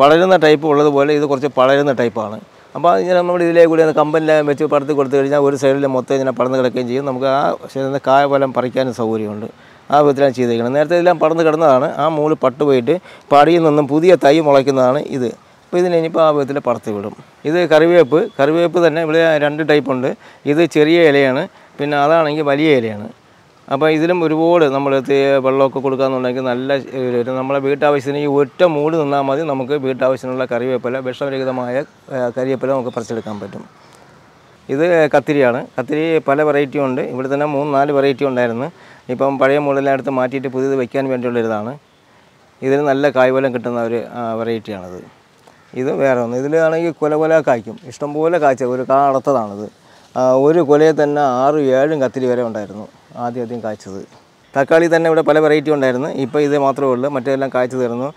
പളരുന്ന ടൈപ്പ് ഉള്ളതുപോലെ ഇത് കുറച്ച് പളരുന്ന ടൈപ്പാണ്. അപ്പോൾ ഇങ്ങനെ നമ്മൾ ഇതിലേ കൂടി കമ്പനിലെല്ലാം വെച്ച് പടർത്തി കൊടുത്തു കഴിഞ്ഞാൽ ഒരു സൈഡിൽ മൊത്തം ഇങ്ങനെ പടർന്ന് കിടക്കുകയും ചെയ്യും. നമുക്ക് ആ ശരീരത്തിന് കായഫലം പറിക്കാനും സൗകര്യമുണ്ട്. ആ വിധത്തിലാണ് ചെയ്തിരിക്കുന്നത്. നേരത്തെ ഇതെല്ലാം പടർന്ന് കിടന്നതാണ്. ആ മൂള് പട്ടുപോയിട്ട് പടിയിൽ നിന്നും പുതിയ തൈ മുളയ്ക്കുന്നതാണ് ഇത്. അപ്പോൾ ഇതിനിപ്പോൾ ആ വിധത്തിൽ പടർത്തി വിടും. ഇത് കറിവേപ്പ് തന്നെ ഇവിടെ 2 ടൈപ്പുണ്ട്. ഇത് ചെറിയ ഇലയാണ്. പിന്നെ അതാണെങ്കിൽ വലിയ ഇലയാണ്. അപ്പോൾ ഇതിലും ഒരുപാട് നമ്മൾ വെള്ളമൊക്കെ കൊടുക്കാമെന്നുണ്ടെങ്കിൽ നല്ല ഒരു നമ്മളെ വീട്ടാവശ്യത്തിന് ഈ ഒറ്റ മൂട് നിന്നാൽ മതി. നമുക്ക് വീട്ടാവശ്യത്തിനുള്ള കറിവേപ്പില, വിഷരഹിതമായ കറിവേപ്പില നമുക്ക് പറിച്ചെടുക്കാൻ പറ്റും. ഇത് കത്തിരിയാണ്. കത്തിരി പല വെറൈറ്റി ഉണ്ട്. ഇവിടെ തന്നെ 3-4 വെറൈറ്റി ഉണ്ടായിരുന്നു. ഇപ്പം പഴയ മൂടെല്ലാം എടുത്ത് മാറ്റിയിട്ട് പുതിയത് വയ്ക്കാൻ വേണ്ടിയുള്ളൊരിതാണ്. ഇതിന് നല്ല കായ്ഫലം കിട്ടുന്ന ഒരു വെറൈറ്റിയാണത്. ഇത് വേറെ ഒന്ന്. ഇതിലാണെങ്കിൽ കൊല കായ്ക്കും. ഇഷ്ടംപോലെ കായ്ച്ച ഒരു കാ അടത്തതാണിത്. ഒരു കൊലയിൽ തന്നെ 6-7 കത്തിരി വരെ ഉണ്ടായിരുന്നു ആദ്യം കായ്ച്ചത്. തക്കാളി തന്നെ ഇവിടെ പല വെറൈറ്റി ഉണ്ടായിരുന്നു. ഇപ്പോൾ ഇത് മാത്രമേ ഉള്ളൂ. മറ്റേതെല്ലാം കായ്ച്ചു തീർന്നു.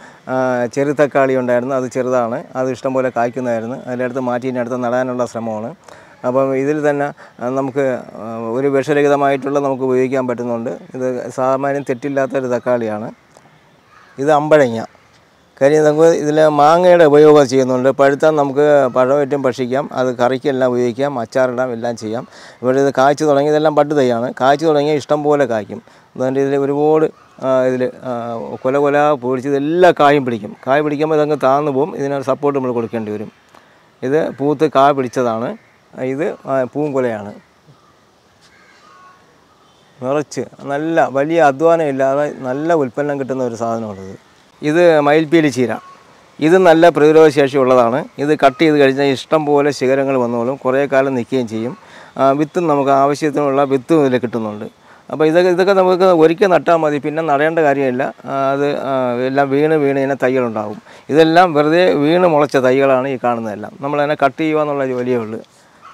ചെറു തക്കാളി ഉണ്ടായിരുന്നു. അത് ചെറുതാണ്. അത് ഇഷ്ടംപോലെ കായ്ക്കുന്നതായിരുന്നു. അതിലടുത്ത് മാറ്റിയിട്ടടുത്ത് നടാനുള്ള ശ്രമമാണ്. അപ്പം ഇതിൽ തന്നെ നമുക്ക് ഒരു വിഷരഹിതമായിട്ടുള്ള നമുക്ക് ഉപയോഗിക്കാൻ പറ്റുന്നുണ്ട്. ഇത് സാമാന്യം തെറ്റില്ലാത്തൊരു തക്കാളിയാണ്. ഇത് അമ്പഴങ്ങ. കാര്യം നമുക്ക് ഇതിൽ മാങ്ങയുടെ ഉപയോഗം ചെയ്യുന്നുണ്ട്. പഴുത്താൽ നമുക്ക് പഴമായിട്ടും ഭക്ഷിക്കാം. അത് കറിക്കെല്ലാം ഉപയോഗിക്കാം. അച്ചാറിടാം, എല്ലാം ചെയ്യാം. ഇവിടെ ഇത് കായ്ച്ചു തുടങ്ങി. ഇതെല്ലാം പട്ട് തൈയാണ്. കായ്ച്ചു തുടങ്ങിയ ഇഷ്ടം പോലെ കായ്ക്കും. അതുകൊണ്ട് ഇതിൽ ഒരുപാട് ഇതിൽ കൊല പൊടിച്ച് ഇതെല്ലാം കായും പിടിക്കും. കായ പിടിക്കുമ്പോൾ ഇതങ്ങ് താഴ്ന്നു പോകും. ഇതിനൊരു സപ്പോർട്ട് നമ്മൾ കൊടുക്കേണ്ടി വരും. ഇത് പൂത്ത് കായ പിടിച്ചതാണ്. ഇത് പൂങ്കൊലയാണ്. നിറച്ച് നല്ല വലിയ അധ്വാനം ഇല്ലാതെ നല്ല ഉൽപ്പന്നം കിട്ടുന്ന ഒരു സാധനമാണിത്. ഇത് മയിൽപ്പീലി ചീര. ഇത് നല്ല പ്രതിരോധശേഷി ഉള്ളതാണ്. ഇത് കട്ട് ചെയ്ത് കഴിഞ്ഞാൽ ഇഷ്ടം പോലെ ശിഖരങ്ങൾ വന്നോളും. കുറേ കാലം നിൽക്കുകയും ചെയ്യും. വിത്തും നമുക്ക് ആവശ്യത്തിനുള്ള വിത്തും ഇതിൽ കിട്ടുന്നുണ്ട്. അപ്പോൾ ഇതൊക്കെ നമുക്ക് ഒരിക്കൽ നട്ടാൽ മതി. പിന്നെ നടേണ്ട കാര്യമില്ല. അത് എല്ലാം വീണ് ഇതിനെ തൈകളുണ്ടാകും. ഇതെല്ലാം വെറുതെ വീണ് മുളച്ച തൈകളാണ് ഈ കാണുന്നതെല്ലാം. നമ്മളതിനെ കട്ട് ചെയ്യുക എന്നുള്ള ജോലിയേ ഉള്ളൂ.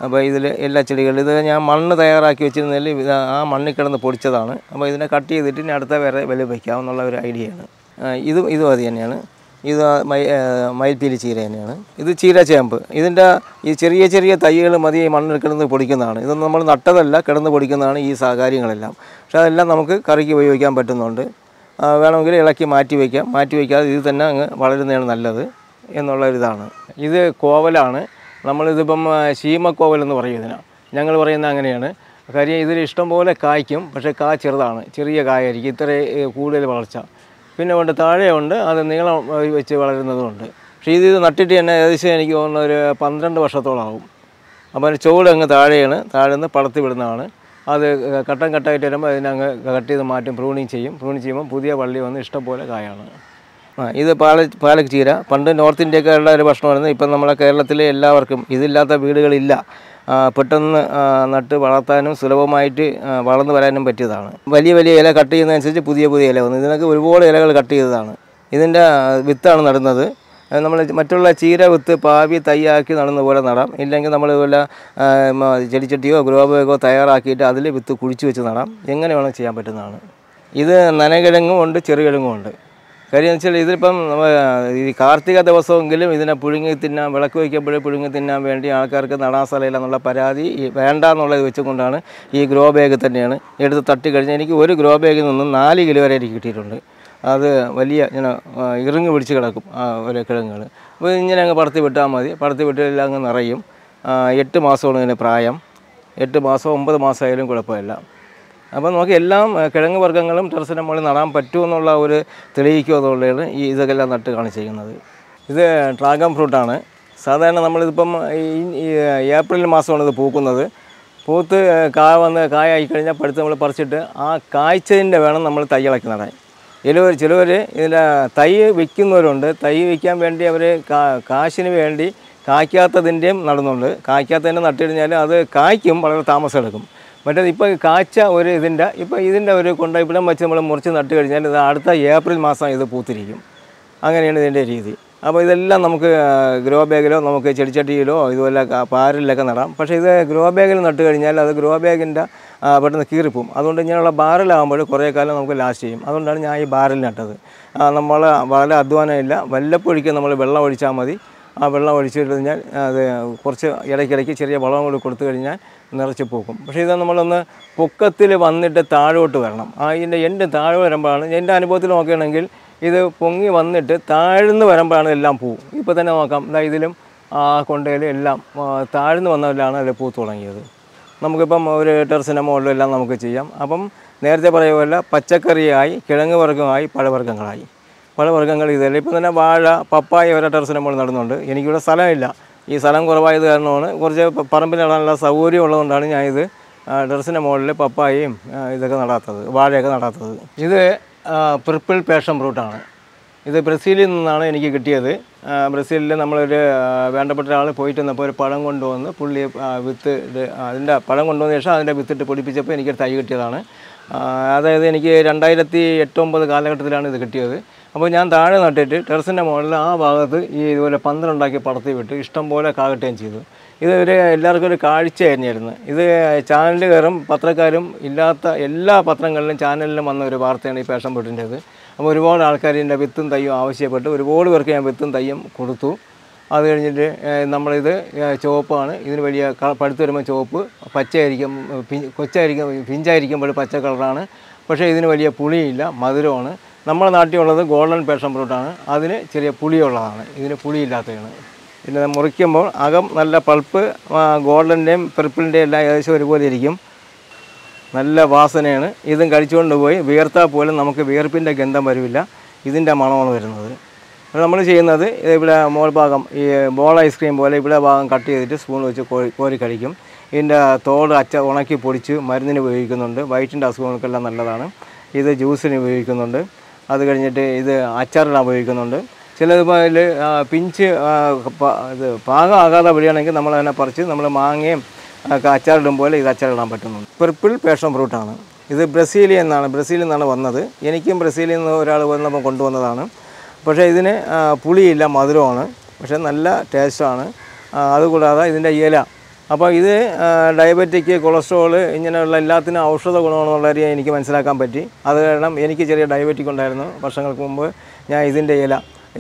അപ്പോൾ ഇതിൽ എല്ലാ ചെടികളും ഇത് ഞാൻ മണ്ണ് തയ്യാറാക്കി വെച്ചിരുന്നതിൽ ഇത് ആ മണ്ണിൽ കിടന്ന് പൊടിച്ചതാണ്. അപ്പോൾ ഇതിനെ കട്ട് ചെയ്തിട്ട് ഇനി അടുത്ത വേറെ വില വയ്ക്കാമെന്നുള്ള ഒരു ഐഡിയയാണ്. ഇത് അത് തന്നെയാണ്. ഇത് മയിൽപ്പീലി ചീര തന്നെയാണ്. ഇത് ചീര ചേമ്പ്. ഇതിൻ്റെ ഈ ചെറിയ ചെറിയ തൈകൾ മതി മണ്ണിൽ കിടന്ന് പൊടിക്കുന്നതാണ്. ഇതൊന്നും നമ്മൾ നട്ടതല്ല, കിടന്ന് പൊടിക്കുന്നതാണ് ഈ കാര്യങ്ങളെല്ലാം. പക്ഷേ അതെല്ലാം നമുക്ക് കറിക്ക് ഉപയോഗിക്കാൻ പറ്റുന്നുണ്ട്. വേണമെങ്കിൽ ഇളക്കി മാറ്റി വയ്ക്കാതെ ഇത് തന്നെ അങ്ങ് വളരുന്നതാണ് നല്ലത് എന്നുള്ളൊരിതാണ്. ഇത് കോവലാണ്. നമ്മളിതിപ്പം ശീമക്കോവൽ എന്ന് പറയും ഇതിനാണ്, ഞങ്ങൾ പറയുന്നത് അങ്ങനെയാണ്. കാര്യം ഇതിൽ ഇഷ്ടംപോലെ കായ്ക്കും, പക്ഷേ കായ ചെറുതാണ്, ചെറിയ കായായിരിക്കും, ഇത്ര കൂടുതൽ വളർച്ച. പിന്നെ ഉണ്ട് താഴെയുണ്ട്, അത് നീളം വെച്ച് വളരുന്നതുമുണ്ട്. പക്ഷേ ഇത് നട്ടിട്ട് തന്നെ ഏകദേശം എനിക്ക് തോന്നുന്ന ഒരു 12 വർഷത്തോളം ആകും. അപ്പോൾ അതിന് ചുവട് അങ്ങ് താഴെയാണ്, താഴെ നിന്ന് പടർത്തി വിടുന്നതാണ്. അത് കട്ടൻ കട്ടായിട്ട് വരുമ്പോൾ അതിനങ്ങ് കട്ട് ചെയ്ത് മാറ്റും, പ്രൂണിങ് ചെയ്യുമ്പോൾ പുതിയ വള്ളി വന്ന് ഇഷ്ടംപോലെ കായാണ്. ഇത് പാലക് ചീര. പണ്ട് നോർത്ത് ഇന്ത്യക്കാരുടെ ഒരു ഭക്ഷണമായിരുന്നു. ഇപ്പം നമ്മളെ കേരളത്തിലെ എല്ലാവർക്കും ഇതില്ലാത്ത വീടുകളില്ല. പെട്ടെന്ന് നട്ട് വളർത്താനും സുലഭമായിട്ട് വളർന്നു വരാനും പറ്റിയതാണ്. വലിയ വലിയ ഇല കട്ട് ചെയ്യുന്നതനുസരിച്ച് പുതിയ ഇല വന്നു. ഇതിനൊക്കെ ഒരുപാട് ഇലകൾ കട്ട് ചെയ്തതാണ്. ഇതിൻ്റെ വിത്താണ് നടുന്നത്. നമ്മൾ മറ്റുള്ള ചീര വിത്ത് പാവി തയ്യാക്കി നടുന്ന പോലെ നടാം. ഇല്ലെങ്കിൽ നമ്മൾ ഇതുപോലെ ചെടിച്ചട്ടിയോ ഗ്രോ ബാഗോ തയ്യാറാക്കിയിട്ട് അതിൽ വിത്ത് കുഴിച്ച് വെച്ച് നടാം. എങ്ങനെ വേണം ചെയ്യാൻ പറ്റുന്നതാണ്. ഇത് നനകിഴങ്ങും ഉണ്ട്, ചെറുകിഴങ്ങും ഉണ്ട്. കാര്യം എന്ന് വെച്ചാൽ ഇതിലിപ്പം ഈ കാർത്തിക ദിവസമെങ്കിലും ഇതിനെ പുഴുങ്ങി തിന്നാൻ, വിളക്ക് വയ്ക്കുമ്പോഴേ പുഴുങ്ങി തിന്നാൻ വേണ്ടി ആൾക്കാർക്ക് നടാൻ സ്ഥലമില്ലെന്നുള്ള പരാതി വേണ്ടാന്നുള്ളത് വെച്ചുകൊണ്ടാണ് ഈ ഗ്രോ ബാഗ് തന്നെയാണ് എടുത്ത് തട്ടി കഴിഞ്ഞാൽ എനിക്ക് ഒരു ഗ്രോ ബാഗിൽ നിന്നും 4 കിലോ വരെ എനിക്ക് കിട്ടിയിട്ടുണ്ട്. അത് വലിയ ഇങ്ങനെ ഇറുങ്ങ് പിടിച്ച് കിടക്കും ഒരു കിഴങ്ങുകൾ. അപ്പോൾ ഇങ്ങനെ അങ്ങ് പടർത്തി വിട്ടാൽ മതി. പടർത്തി വിട്ടില്ല അങ്ങ് നിറയും. 8 മാസമാണ് ഇതിന് പ്രായം. 8 മാസം 9 മാസം ആയാലും കുഴപ്പമില്ല. അപ്പോൾ നമുക്ക് എല്ലാം കിഴങ്ങ് വർഗ്ഗങ്ങളും ടെറസിൻ്റെ മുകളിൽ നടാൻ പറ്റുമെന്നുള്ള ഒരു തെളിയിക്കുക എന്നുള്ളതാണ് ഈ ഇതൊക്കെല്ലാം നട്ട് കാണിച്ചിരിക്കുന്നത്. ഇത് ഡ്രാഗൺ ഫ്രൂട്ടാണ്. സാധാരണ നമ്മളിതിപ്പം ഈ ഏപ്രിൽ മാസമാണ് ഇത് പൂക്കുന്നത്. പൂത്ത് കായായിക്കഴിഞ്ഞാൽ പഴുത്ത് നമ്മൾ പറിച്ചിട്ട് ആ കായ്ച്ചതിൻ്റെ വേണം നമ്മൾ തൈകളൊക്കെ നടാൻ. ചിലവർ ഇതിൻ്റെ തൈ വിൽക്കുന്നവരുണ്ട്. തൈ വിൽക്കാൻ വേണ്ടി അവർ കാശിന് വേണ്ടി കായ്ക്കാത്തതിൻ്റെയും നടുന്നുണ്ട്. കായ്ക്കാത്തതിൻ്റെ നട്ട് കഴിഞ്ഞാൽ അത് കായ്ക്കും, വളരെ താമസം എടുക്കും. മറ്റേത് ഇപ്പോൾ കാച്ച ഒരു ഇതിൻ്റെ ഒരു കൊണ്ടൈപ്പിടം വെച്ച് നമ്മൾ മുറിച്ച് നട്ട് കഴിഞ്ഞാൽ ഇത് അടുത്ത ഏപ്രിൽ മാസം ഇത് പൂത്തിരിക്കും. അങ്ങനെയാണ് ഇതിൻ്റെ രീതി. അപ്പോൾ ഇതെല്ലാം നമുക്ക് ഗ്രോ ബാഗിലോ നമുക്ക് ചെടിച്ചട്ടിയിലോ ഇതുപോലെ ബാരലിലൊക്കെ നടാം. പക്ഷേ ഇത് ഗ്രോ ബാഗിൽ നട്ട് കഴിഞ്ഞാൽ അത് ഗ്രോ ബാഗിൻ്റെ പെട്ടെന്ന് കീറിപ്പോവും. അതുകൊണ്ട് ഇങ്ങനെയുള്ള ബാരലാകുമ്പോൾ കുറേ കാലം നമുക്ക് ലാസ്റ്റ് ചെയ്യും. അതുകൊണ്ടാണ് ഞാൻ ഈ ബാരൽ നട്ടത്. നമ്മൾ വളരെ അധ്വാനമില്ല. വല്ലപ്പോഴേക്കും നമ്മൾ വെള്ളം ഒഴിച്ചാൽ മതി. ആ വെള്ളം ഒഴിച്ചു കഴിഞ്ഞാൽ അത് കുറച്ച് ഇടയ്ക്കിടയ്ക്ക് ചെറിയ വളം കൂടി കൊടുത്തു കഴിഞ്ഞാൽ നിറച്ച് പൂക്കും. പക്ഷേ ഇത് നമ്മളൊന്ന് പൊക്കത്തിൽ വന്നിട്ട് താഴോട്ട് വരണം. ഇതിൻ്റെ എൻ്റെ താഴെ വരുമ്പോഴാണ്, എൻ്റെ അനുഭവത്തിൽ നോക്കുകയാണെങ്കിൽ ഇത് പൊങ്ങി വന്നിട്ട് താഴ്ന്ന് വരുമ്പോഴാണ് എല്ലാം പൂവും. ഇപ്പോൾ തന്നെ നോക്കാം, ഇതിലും ആ കൊണ്ടയിലും എല്ലാം താഴ്ന്ന് വന്നവരിലാണ് അതിൽ പൂ തുടങ്ങിയത്. നമുക്കിപ്പം ഒരു ടെറസിൻ്റെ മുകളിലെല്ലാം നമുക്ക് ചെയ്യാം. അപ്പം നേരത്തെ പറയുക പോലെ പച്ചക്കറിയായി, കിഴങ്ങ് വർഗ്ഗമായി, പഴവർഗ്ഗങ്ങൾ ഇതല്ല. ഇപ്പം തന്നെ വാഴ, പപ്പായ വരെ ടെറസിൻ്റെ മുകളിൽ നടുന്നുണ്ട്. എനിക്കിവിടെ സ്ഥലമില്ല. ഈ സ്ഥലം കുറവായത് കാരണമാണ്, കുറച്ച് പറമ്പിൽ നടാനുള്ള സൗകര്യം ഉള്ളതുകൊണ്ടാണ് ഞാനിത് ടെറസിൻ്റെ മുകളിൽ പപ്പായയും ഇതൊക്കെ നടാത്തത്, വാഴയൊക്കെ നടാത്തത്. ഇത് പർപ്പിൾ പാഷൻ ഫ്രൂട്ടാണ്. ഇത് ബ്രസീലിൽ നിന്നാണ് എനിക്ക് കിട്ടിയത്. ബ്രസീലിൽ നമ്മളൊരു വേണ്ടപ്പെട്ട ഒരാൾ പോയിട്ട് വന്നപ്പോൾ ഒരു പഴം കൊണ്ടുവന്ന് പുള്ളി വിത്ത് അതിൻ്റെ പഴം കൊണ്ടുവന്ന ശേഷം അതിൻ്റെ വിത്തിട്ട് പൊടിപ്പിച്ചപ്പോൾ എനിക്കൊരു തൈ കിട്ടിയതാണ്. അതായത് എനിക്ക് 2008-09 കാലഘട്ടത്തിലാണ് ഇത് കിട്ടിയത്. അപ്പോൾ ഞാൻ താഴെ നട്ടിട്ട് ടെറസിൻ്റെ മുകളിൽ ആ ഭാഗത്ത് ഈ ഇതുപോലെ പന്തലുണ്ടാക്കി പടർത്തി വിട്ട് ഇഷ്ടംപോലെ കാകട്ടുകയും ചെയ്തു. ഇത് എല്ലാവർക്കും ഒരു കാഴ്ചയായിരുന്നു. ഇത് ചാനലുകാരും പത്രക്കാരും ഇല്ലാത്ത എല്ലാ പത്രങ്ങളിലും ചാനലിലും വന്ന ഒരു വാർത്തയാണ് ഈ പാഷൻ ഫ്രൂട്ടിൻ്റേത്. അപ്പോൾ ഒരുപാട് ആൾക്കാർ ഇതിൻ്റെ വിത്തും തയ്യും ആവശ്യപ്പെട്ട് ഒരുപാട് പേർക്ക് ഞാൻ വിത്തും തയ്യും കൊടുത്തു. അത് കഴിഞ്ഞിട്ട് നമ്മളിത് ചുവപ്പാണ്. ഇതിന് വലിയ പഴുത്ത് വരുമ്പോൾ ചുവപ്പ്, പച്ചയായിരിക്കും, പിഞ്ചായിരിക്കുമ്പോൾ പച്ച കളറാണ്. പക്ഷേ ഇതിന് വലിയ പുളിയില്ല, മധുരമാണ്. നമ്മുടെ നാട്ടിലുള്ളത് ഗോൾഡൻ പാഷൻ ഫ്രൂട്ടാണ്. അതിന് ചെറിയ പുളിയുള്ളതാണ്, ഇതിന് പുളിയില്ലാത്തതാണ്. പിന്നെ മുറിക്കുമ്പോൾ അകം നല്ല പൾപ്പ് ഗോൾഡൻ്റെയും പെർപ്പിളിൻ്റെയും എല്ലാം ഏകദേശം ഒരുപോലെ ഇരിക്കും. നല്ല വാസനയാണ്. ഇതും കഴിച്ചുകൊണ്ട് പോയി വിയർത്താൽ പോലും നമുക്ക് വിയർപ്പിൻ്റെ ഗന്ധം വരില്ല, ഇതിൻ്റെ മണമാണ് വരുന്നത്. നമ്മൾ ചെയ്യുന്നത് ഇവിടെ മോൾ ഭാഗം ഈ ബോൾ ഐസ്ക്രീം പോലെ ഇവിടെ ഭാഗം കട്ട് ചെയ്തിട്ട് സ്പൂൺ വെച്ച് കോരി കഴിക്കും. ഇതിൻ്റെ തോട് ഉണക്കി പൊടിച്ച് മരുന്നിന് ഉപയോഗിക്കുന്നുണ്ട്. വയറ്റിൻ്റെ അസുഖങ്ങൾക്കെല്ലാം നല്ലതാണ്. ഇത് ജ്യൂസിന് ഉപയോഗിക്കുന്നുണ്ട്. അത് കഴിഞ്ഞിട്ട് ഇത് അച്ചാറിടാൻ ഉപയോഗിക്കുന്നുണ്ട്. ചിലപ്പോൾ അതിൽ പിഞ്ച് ഇത് പാകം ആകാതെ വരികയാണെങ്കിൽ നമ്മളതിനെ പറിച്ച് നമ്മൾ മാങ്ങയും അച്ചാറിടും പോലെ ഇത് അച്ചാറിടാൻ പറ്റുന്നുണ്ട്. പർപ്പിൾ പാഷൻ ഫ്രൂട്ടാണ്. ഇത് ബ്രസീലിൽ നിന്നാണ് വന്നത്. എനിക്കും ബ്രസീലിൽ നിന്ന് ഒരാൾ വന്നപ്പോൾ കൊണ്ടുവന്നതാണ്. പക്ഷേ ഇതിന് പുളിയില്ല, മധുരമാണ്. പക്ഷേ നല്ല ടേസ്റ്റാണ്. അതുകൂടാതെ ഇതിൻ്റെ ഇല അപ്പോൾ ഇത് ഡയബറ്റിക് കൊളസ്ട്രോൾ ഇങ്ങനെയുള്ള എല്ലാത്തിനും ഔഷധ ഗുണമുള്ള ഒരു എനിക്ക് മനസ്സിലാക്കാൻ പറ്റി. അത് കാരണം എനിക്ക് ചെറിയ ഡയബറ്റിക് ഉണ്ടായിരുന്നു. വർഷങ്ങൾക്ക് മുമ്പ് ഞാൻ ഇതിൻ്റെ ഇല,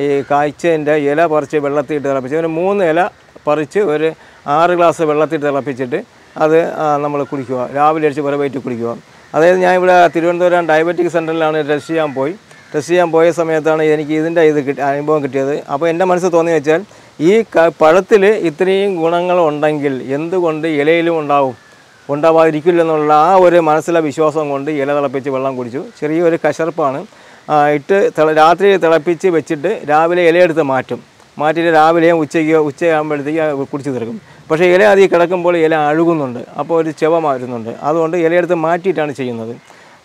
ഈ കായ്ച്ചതിൻ്റെ ഇല പറിച്ച് വെള്ളത്തിൽ തിളപ്പിച്ച്, ഒരു 3 ഇല പറിച്ച് ഒരു 6 ഗ്ലാസ് വെള്ളത്തിൽ തിളപ്പിച്ചിട്ട് അത് നമ്മൾ കുടിക്കുക, രാവിലെ അടിച്ച് വെറുതെ കുടിക്കുക. അതായത് ഞാൻ ഇവിടെ തിരുവനന്തപുരം ഡയബറ്റിക് സെൻ്ററിലാണ് ടെസ്റ്റ് ചെയ്യാൻ പോയ സമയത്താണ് എനിക്ക് ഇതിൻ്റെ അനുഭവം കിട്ടിയത്. അപ്പോൾ എൻ്റെ മനസ്സിൽ തോന്നി വെച്ചാൽ ഈ പഴത്തിൽ ഇത്രയും ഗുണങ്ങളുണ്ടെങ്കിൽ എന്തുകൊണ്ട് ഇലയിലും ഉണ്ടാവാതിരിക്കില്ലെന്നുള്ള ആ ഒരു മനസ്സിലെ വിശ്വാസം കൊണ്ട് ഇല തിളപ്പിച്ച് വെള്ളം കുടിച്ചു. ചെറിയൊരു കശർപ്പാണ് ഇട്ട് രാത്രി തിളപ്പിച്ച് വെച്ചിട്ട് രാവിലെ ഇലയെടുത്ത് മാറ്റിയിട്ട് രാവിലെയും ഉച്ചയാകുമ്പോഴത്തേക്ക് കുടിച്ച് തീർക്കും. പക്ഷേ ഇല അതിൽ കിടക്കുമ്പോൾ ഇല അഴുകുന്നുണ്ട്, അപ്പോൾ ഒരു ചെവ മാറുന്നുണ്ട്. അതുകൊണ്ട് ഇലയെടുത്ത് മാറ്റിയിട്ടാണ് ചെയ്യുന്നത്.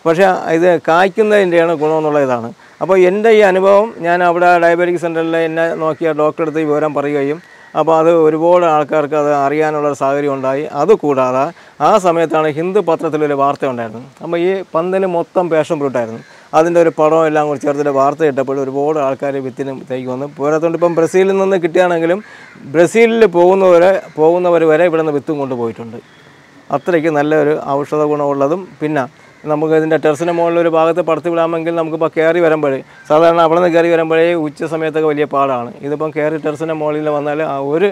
പക്ഷേ ഇത് കായ്ക്കുന്നതിൻ്റെയാണ് ഗുണമെന്നുള്ള ഇതാണ്. അപ്പോൾ എൻ്റെ ഈ അനുഭവം ഞാൻ അവിടെ ഡയബറ്റിക് സെൻ്ററിൽ എന്നെ നോക്കിയ ഡോക്ടറെ അടുത്ത് വിവരം പറയുകയും അപ്പോൾ അത് ഒരുപാട് ആൾക്കാർക്ക് അത് അറിയാനുള്ള ഒരു സാഹചര്യം ഉണ്ടായി. അതുകൂടാതെ ആ സമയത്താണ് ഹിന്ദു പത്രത്തിലൊരു വാർത്ത ഉണ്ടായിരുന്നു. അപ്പോൾ ഈ പന്തൽ മൊത്തം പേഷൻ ഫ്രൂട്ടായിരുന്നു. അതിൻ്റെ ഒരു പടവും എല്ലാം കൂടി ചേർത്തിട്ട് വാർത്ത ഇട്ടപ്പോൾ ഒരുപാട് ആൾക്കാർ വിത്തിനും തേക്ക് വന്നു. പോരാത്തോണ്ട് ഇപ്പം ബ്രസീലിൽ നിന്ന് കിട്ടുകയാണെങ്കിലും ബ്രസീലിൽ പോകുന്നവർ വരെ ഇവിടെ നിന്ന് വിത്തും കൊണ്ടുപോയിട്ടുണ്ട്. അത്രയ്ക്ക് നല്ലൊരു ഔഷധ ഗുണമുള്ളതും. പിന്നെ നമുക്ക് ഇതിൻ്റെ ടെറസിന് മുകളിലൊരു ഭാഗത്ത് പടുത്ത് വിടാമെങ്കിൽ നമുക്കിപ്പോൾ കയറി വരുമ്പോഴേ, സാധാരണ അവിടെ നിന്ന് കയറി വരുമ്പോഴേ ഉച്ച സമയത്തൊക്കെ വലിയ പാടാണ്. ഇതിപ്പം കയറി ടെറസിൻ്റെ മുകളിൽ വന്നാൽ ആ ഒരു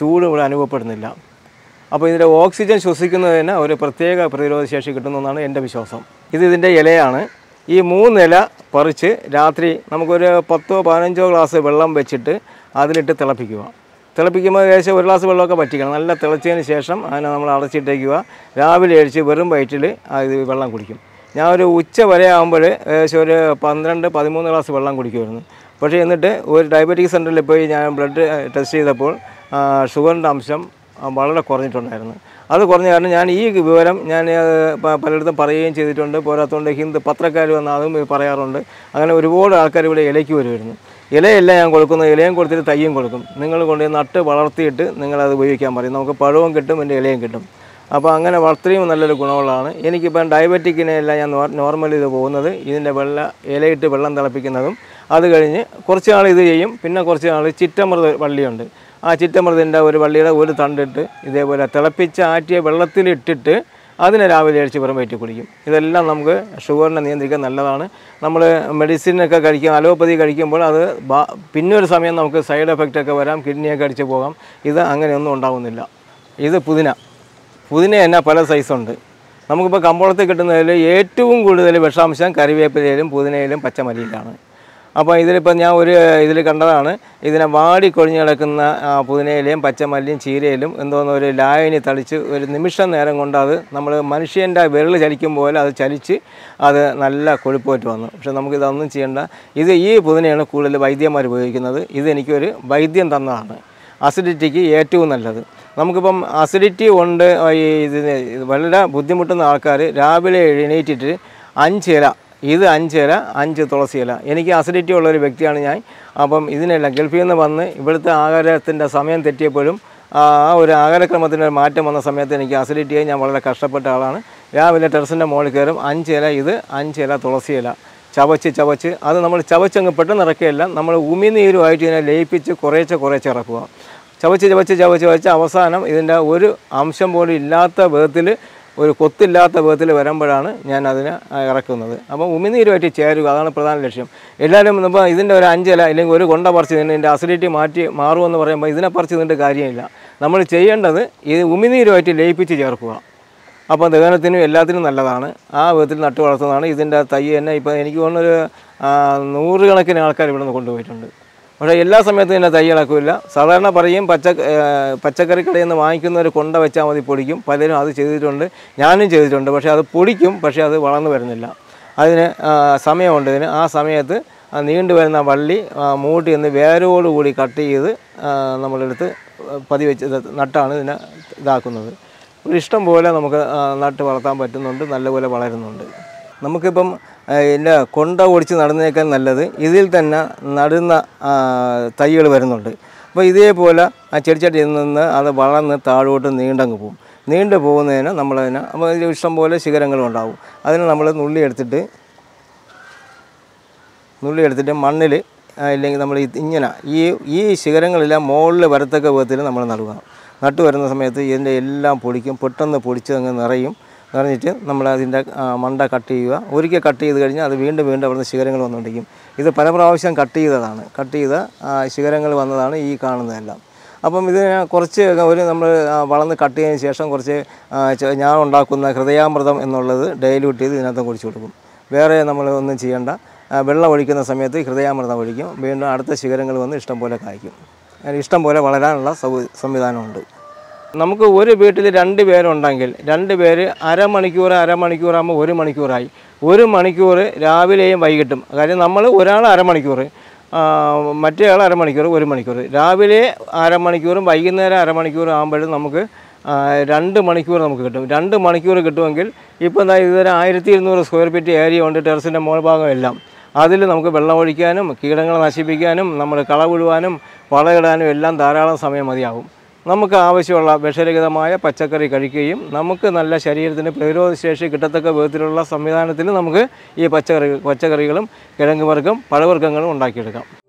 ചൂട് ഇവിടെ അനുഭവപ്പെടുന്നില്ല. അപ്പോൾ ഇതിൻ്റെ ഓക്സിജൻ ശ്വസിക്കുന്നതിന് ഒരു പ്രത്യേക പ്രതിരോധ ശേഷി കിട്ടുന്നതെന്നാണ് എൻ്റെ വിശ്വാസം. ഇതിൻ്റെ ഇലയാണ്. ഈ 3 ഇല പറിച്ച് രാത്രി നമുക്കൊരു 10 or 15 ഗ്ലാസ് വെള്ളം വെച്ചിട്ട് അതിലിട്ട് തിളപ്പിക്കുക. തിളപ്പിക്കുമ്പോൾ ഏകദേശം 1 ഗ്ലാസ് വെള്ളമൊക്കെ വറ്റിക്കണം. നല്ല തിളച്ചതിന് ശേഷം അതിനെ നമ്മൾ അടച്ചിട്ടേക്കുക. രാവിലെ അഴിച്ച് വെറും വയറ്റിൽ ഇത് വെള്ളം കുടിക്കും. ഞാൻ ഒരു ഉച്ച വരെ ആകുമ്പോൾ ഏകദേശം ഒരു 12-13 ഗ്ലാസ് വെള്ളം കുടിക്കുമായിരുന്നു. പക്ഷേ എന്നിട്ട് ഒരു ഡയബറ്റിക് സെൻ്ററിൽ പോയി ഞാൻ ബ്ലഡ് ടെസ്റ്റ് ചെയ്തപ്പോൾ ഷുഗറിൻ്റെ അംശം വളരെ കുറഞ്ഞിട്ടുണ്ടായിരുന്നു. അത് കുറഞ്ഞ കാരണം ഈ വിവരം ഞാൻ പലയിടത്തും പറയുകയും ചെയ്തിട്ടുണ്ട്. പോരാത്തതുകൊണ്ട് ഹിന്ദു പത്രക്കാർ വന്ന് അതും പറയാറുണ്ട്. അങ്ങനെ ഒരുപാട് ആൾക്കാർ ഇവിടെ ഇലയ്ക്ക് വരുമായിരുന്നു. ഇലയെല്ലാം ഞാൻ കൊടുക്കുന്നു, ഇലയും കൊടുത്തിട്ട് തയ്യും കൊടുക്കും. നിങ്ങൾ കൊണ്ട് നട്ട് വളർത്തിയിട്ട് നിങ്ങളത് ഉപയോഗിക്കാൻ പറയും. നമുക്ക് പഴവും കിട്ടും, എൻ്റെ ഇലയും കിട്ടും. അപ്പോൾ അങ്ങനെ വളർത്തിയും നല്ലൊരു ഗുണമുള്ളതാണ്. എനിക്കിപ്പം ഡയബറ്റിക്കിനെല്ലാം ഞാൻ നോർമലി ഇത് പോകുന്നത് ഇതിൻ്റെ ഇലയിട്ട് വെള്ളം തിളപ്പിക്കുന്നതും. അത് കഴിഞ്ഞ് കുറച്ച് നാൾ ഇത് ചെയ്യും. പിന്നെ കുറച്ച് നാൾ ചിറ്റമൃത വള്ളിയുണ്ട്. ആ ചിറ്റമൃതിൻ്റെ ഒരു വള്ളിയുടെ ഒരു തണ്ടിട്ട് ഇതേപോലെ തിളപ്പിച്ച് ആറ്റിയ വെള്ളത്തിലിട്ടിട്ട് അതിനെ രാവിലെ അടിച്ച് പുറം വയറ്റി കുടിക്കും. ഇതെല്ലാം നമുക്ക് ഷുഗറിനെ നിയന്ത്രിക്കാൻ നല്ലതാണ്. നമ്മൾ മെഡിസിനൊക്കെ കഴിക്കുക, അലോപ്പതി കഴിക്കുമ്പോൾ അത് പിന്നൊരു സമയം നമുക്ക് സൈഡ് എഫക്റ്റൊക്കെ വരാം, കിഡ്നിയൊക്കെ അടിച്ച് പോകാം. ഇത് അങ്ങനെയൊന്നും ഉണ്ടാകുന്നില്ല. ഇത് പുതിന തന്നെ പല സൈസുണ്ട്. നമുക്കിപ്പോൾ കമ്പോളത്തിൽ കിട്ടുന്നതിൽ ഏറ്റവും കൂടുതൽ വിഷാംശം കറിവേപ്പിലയിലും പുതിനയിലും പച്ചമല്ലിയിലാണ്. അപ്പോൾ ഇതിലിപ്പോൾ ഞാൻ ഇതിൽ കണ്ടതാണ്, ഇതിനെ വാടിക്കൊഴിഞ്ഞ് കിടക്കുന്ന പുതിനയിലയും പച്ചമല്ലിയും ചീരയിലും എന്തോന്ന് ഒരു ലായനി തളിച്ച് ഒരു നിമിഷം നേരം കൊണ്ട് അത് നമ്മൾ മനുഷ്യൻ്റെ വിരൽ ചലിക്കും പോലെ അത് ചലിച്ച് അത് നല്ല കൊഴുപ്പുമായിട്ട് വന്നു. പക്ഷെ നമുക്കിതൊന്നും ചെയ്യേണ്ട. ഈ പുതിനയാണ് കൂടുതൽ വൈദ്യന്മാർ ഉപയോഗിക്കുന്നത്. ഇതെനിക്കൊരു വൈദ്യം തന്നതാണ്. അസിഡിറ്റിക്ക് ഏറ്റവും നല്ലത്. നമുക്കിപ്പം അസിഡിറ്റി കൊണ്ട് ഇതിന് വളരെ ബുദ്ധിമുട്ടുന്ന ആൾക്കാർ രാവിലെ എഴുന്നേറ്റിട്ട് 5 ഇല, 5 ഇല, 5 തുളസി ഇല. എനിക്ക് അസിഡിറ്റി ഉള്ളൊരു വ്യക്തിയാണ് ഞാൻ. അപ്പം ഇതിനെല്ലാം ഗൾഫിൽ നിന്ന് വന്ന് ഇവിടുത്തെ ആഹാരത്തിൻ്റെ സമയം തെറ്റിയപ്പോഴും ആ ഒരു ആഹാരക്രമത്തിൻ്റെ ഒരു മാറ്റം വന്ന സമയത്ത് എനിക്ക് അസിഡിറ്റിയായി ഞാൻ വളരെ കഷ്ടപ്പെട്ട ആളാണ്. രാവിലെ ടെറസിൻ്റെ മുകളിൽ കയറും. 5 ഇല, 5 ഇല തുളസി ഇല ചവച്ച് അത് നമ്മൾ ചവച്ചങ്ങ് പെട്ടെന്ന് ഇറക്കുകയല്ല, നമ്മൾ ഉമിനീരുമായിട്ട് ഇതിനെ ലയിപ്പിച്ച് കുറേച്ചെ ഇറക്കുക. ചവച്ച് അവസാനം ഇതിൻ്റെ ഒരു അംശം പോലും ഇല്ലാത്ത വിധത്തിൽ, ഒരു കൊത്തില്ലാത്ത വിധത്തിൽ വരുമ്പോഴാണ് ഞാൻ അതിനെ ഇറക്കുന്നത്. അപ്പോൾ ഉമിനീരുമായിട്ട് ചേരുക, അതാണ് പ്രധാന ലക്ഷ്യം. എല്ലാവരും ഇപ്പോൾ ഇതിൻ്റെ ഒരു 5 ഇല അല്ലെങ്കിൽ ഒരു കൊണ്ട പറിച്ച് ഇതിൻ്റെ അസിഡിറ്റി മാറുമെന്ന് പറയുമ്പോൾ ഇതിനെ പറിച്ച് ഇതിൻ്റെ കാര്യമില്ല. നമ്മൾ ചെയ്യേണ്ടത് ഇത് ഉമിനീരുമായിട്ട് ലയിപ്പിച്ച് ചേർക്കുക. അപ്പോൾ ദഹനത്തിനും എല്ലാത്തിനും നല്ലതാണ്. ആ വിധത്തിൽ നട്ടു വളർത്തുന്നതാണ്. ഇതിൻ്റെ തൈ തന്നെ ഇപ്പോൾ എനിക്ക് തോന്നുന്നൊരു 100 കണക്കിന് ആൾക്കാർ ഇവിടെ നിന്ന് കൊണ്ടുപോയിട്ടുണ്ട്. പക്ഷേ എല്ലാ സമയത്തും ഇതിൻ്റെ തൈ ഇളക്കില്ല. സാധാരണ പറയും പച്ചക്കറി കടയിൽ നിന്ന് വാങ്ങിക്കുന്ന ഒരു കൊണ്ട വെച്ചാൽ മതി പൊടിക്കും. പലരും അത് ചെയ്തിട്ടുണ്ട്, ഞാനും ചെയ്തിട്ടുണ്ട്. പക്ഷേ അത് പൊടിക്കും, പക്ഷേ അത് വളർന്നു വരുന്നില്ല. അതിന് സമയമുണ്ട്. ഇതിന് ആ സമയത്ത് നീണ്ടു വരുന്ന വള്ളി മൂട്ടി നിന്ന് വേരോടുകൂടി കട്ട് ചെയ്ത് നമ്മളെടുത്ത് പതിവെച്ച് നട്ടാണ് ഇതിനെ ഇതാക്കുന്നത്. ഒരു ഇഷ്ടം പോലെ നമുക്ക് നട്ട് വളർത്താൻ പറ്റുന്നുണ്ട്, നല്ലപോലെ വളരുന്നുണ്ട്. നമുക്കിപ്പം ഇതിൻ്റെ കൊണ്ട ഓടിച്ച് നടുന്നേക്കാൾ നല്ലത് ഇതിൽ തന്നെ നടുന്ന തൈകൾ വരുന്നുണ്ട്. അപ്പോൾ ഇതേപോലെ ആ ചെടിച്ചട്ടിയിൽ നിന്ന് അത് വളർന്ന് താഴോട്ട് നീണ്ടങ്ങ് പോകും. നീണ്ടു പോകുന്നതിന് നമ്മളതിനെ അപ്പോൾ ഇതിൽ ഇഷ്ടം പോലെ ശിഖരങ്ങളുണ്ടാവും. അതിന് നമ്മൾ നുള്ളിയെടുത്തിട്ട് മണ്ണിൽ, ഇല്ലെങ്കിൽ നമ്മൾ ഇങ്ങനെ ഈ ശിഖരങ്ങളെല്ലാം മുകളിൽ വരത്തക്ക വിധത്തിൽ നമ്മൾ നടുക. നട്ടു വരുന്ന സമയത്ത് ഇതിൻ്റെ എല്ലാം പൊടിക്കും, പെട്ടെന്ന് പൊടിച്ചതങ്ങ് നിറയും. നിറഞ്ഞിട്ട് നമ്മൾ അതിൻ്റെ മണ്ട കട്ട് ചെയ്യുക. ഒരിക്കൽ കട്ട് ചെയ്ത് കഴിഞ്ഞാൽ അത് വീണ്ടും വീണ്ടും അവിടുന്ന് ശിഖരങ്ങൾ വന്നുകൊണ്ടിരിക്കും. ഇത് പല പ്രാവശ്യം കട്ട് ചെയ്തതാണ്, കട്ട് ചെയ്ത ശിഖരങ്ങൾ വന്നതാണ് ഈ കാണുന്നതെല്ലാം. അപ്പം ഇതിനെ കുറച്ച് ഒരു നമ്മൾ വളർന്ന് കട്ട് ചെയ്തതിന് ശേഷം കുറച്ച് ഞാൻ ഉണ്ടാക്കുന്ന ഹൃദയാമൃതം എന്നുള്ളത് ഡൈല്യൂട്ട് ചെയ്ത് ഇതിനകത്ത് കുടിച്ചു കൊടുക്കും. വേറെ നമ്മൾ ഒന്നും ചെയ്യേണ്ട. വെള്ളം ഒഴിക്കുന്ന സമയത്ത് ഹൃദയാമൃതം ഒഴിക്കും, വീണ്ടും അടുത്ത ശിഖരങ്ങൾ വന്ന് ഇഷ്ടം പോലെ കായ്ക്കും. ഇഷ്ടം പോലെ വളരാനുള്ള സംവിധാനമുണ്ട്. നമുക്ക് ഒരു വീട്ടിൽ 2 പേരുണ്ടെങ്കിൽ 2 പേര് അരമണിക്കൂറാകുമ്പോൾ 1 മണിക്കൂറായി. 1 മണിക്കൂർ രാവിലെയും വൈകിട്ടും. കാര്യം നമ്മൾ ഒരാൾ അരമണിക്കൂർ, മറ്റേ ആൾ അരമണിക്കൂർ, 1 മണിക്കൂർ. രാവിലെ അരമണിക്കൂറും വൈകുന്നേരം അരമണിക്കൂറും ആകുമ്പോഴും നമുക്ക് 2 മണിക്കൂർ നമുക്ക് കിട്ടും. 2 മണിക്കൂർ കിട്ടുമെങ്കിൽ ഇപ്പോൾ എന്താ ഇതുവരെ 1200 സ്ക്വയർ ഫീറ്റ് ഏരിയ ഉണ്ട്. ടെറസിൻ്റെ മോൾ ഭാഗം എല്ലാം അതിൽ നമുക്ക് വെള്ളമൊഴിക്കാനും കീടങ്ങളെ നശിപ്പിക്കാനും നമ്മൾ കളവിടുവാനും വളമിടാനും എല്ലാം ധാരാളം സമയം മതിയാകും. നമുക്ക് ആവശ്യമുള്ള വിഷരഹിതമായ പച്ചക്കറി കഴിക്കുകയും നമുക്ക് നല്ല ശരീരത്തിന് പ്രതിരോധശേഷി കിട്ടത്തക്ക വിധത്തിലുള്ള സംവിധാനത്തിൽ നമുക്ക് ഈ പച്ചക്കറികളും കിഴങ്ങുവർഗ്ഗം പഴവർഗ്ഗങ്ങളും ഉണ്ടാക്കിയെടുക്കാം.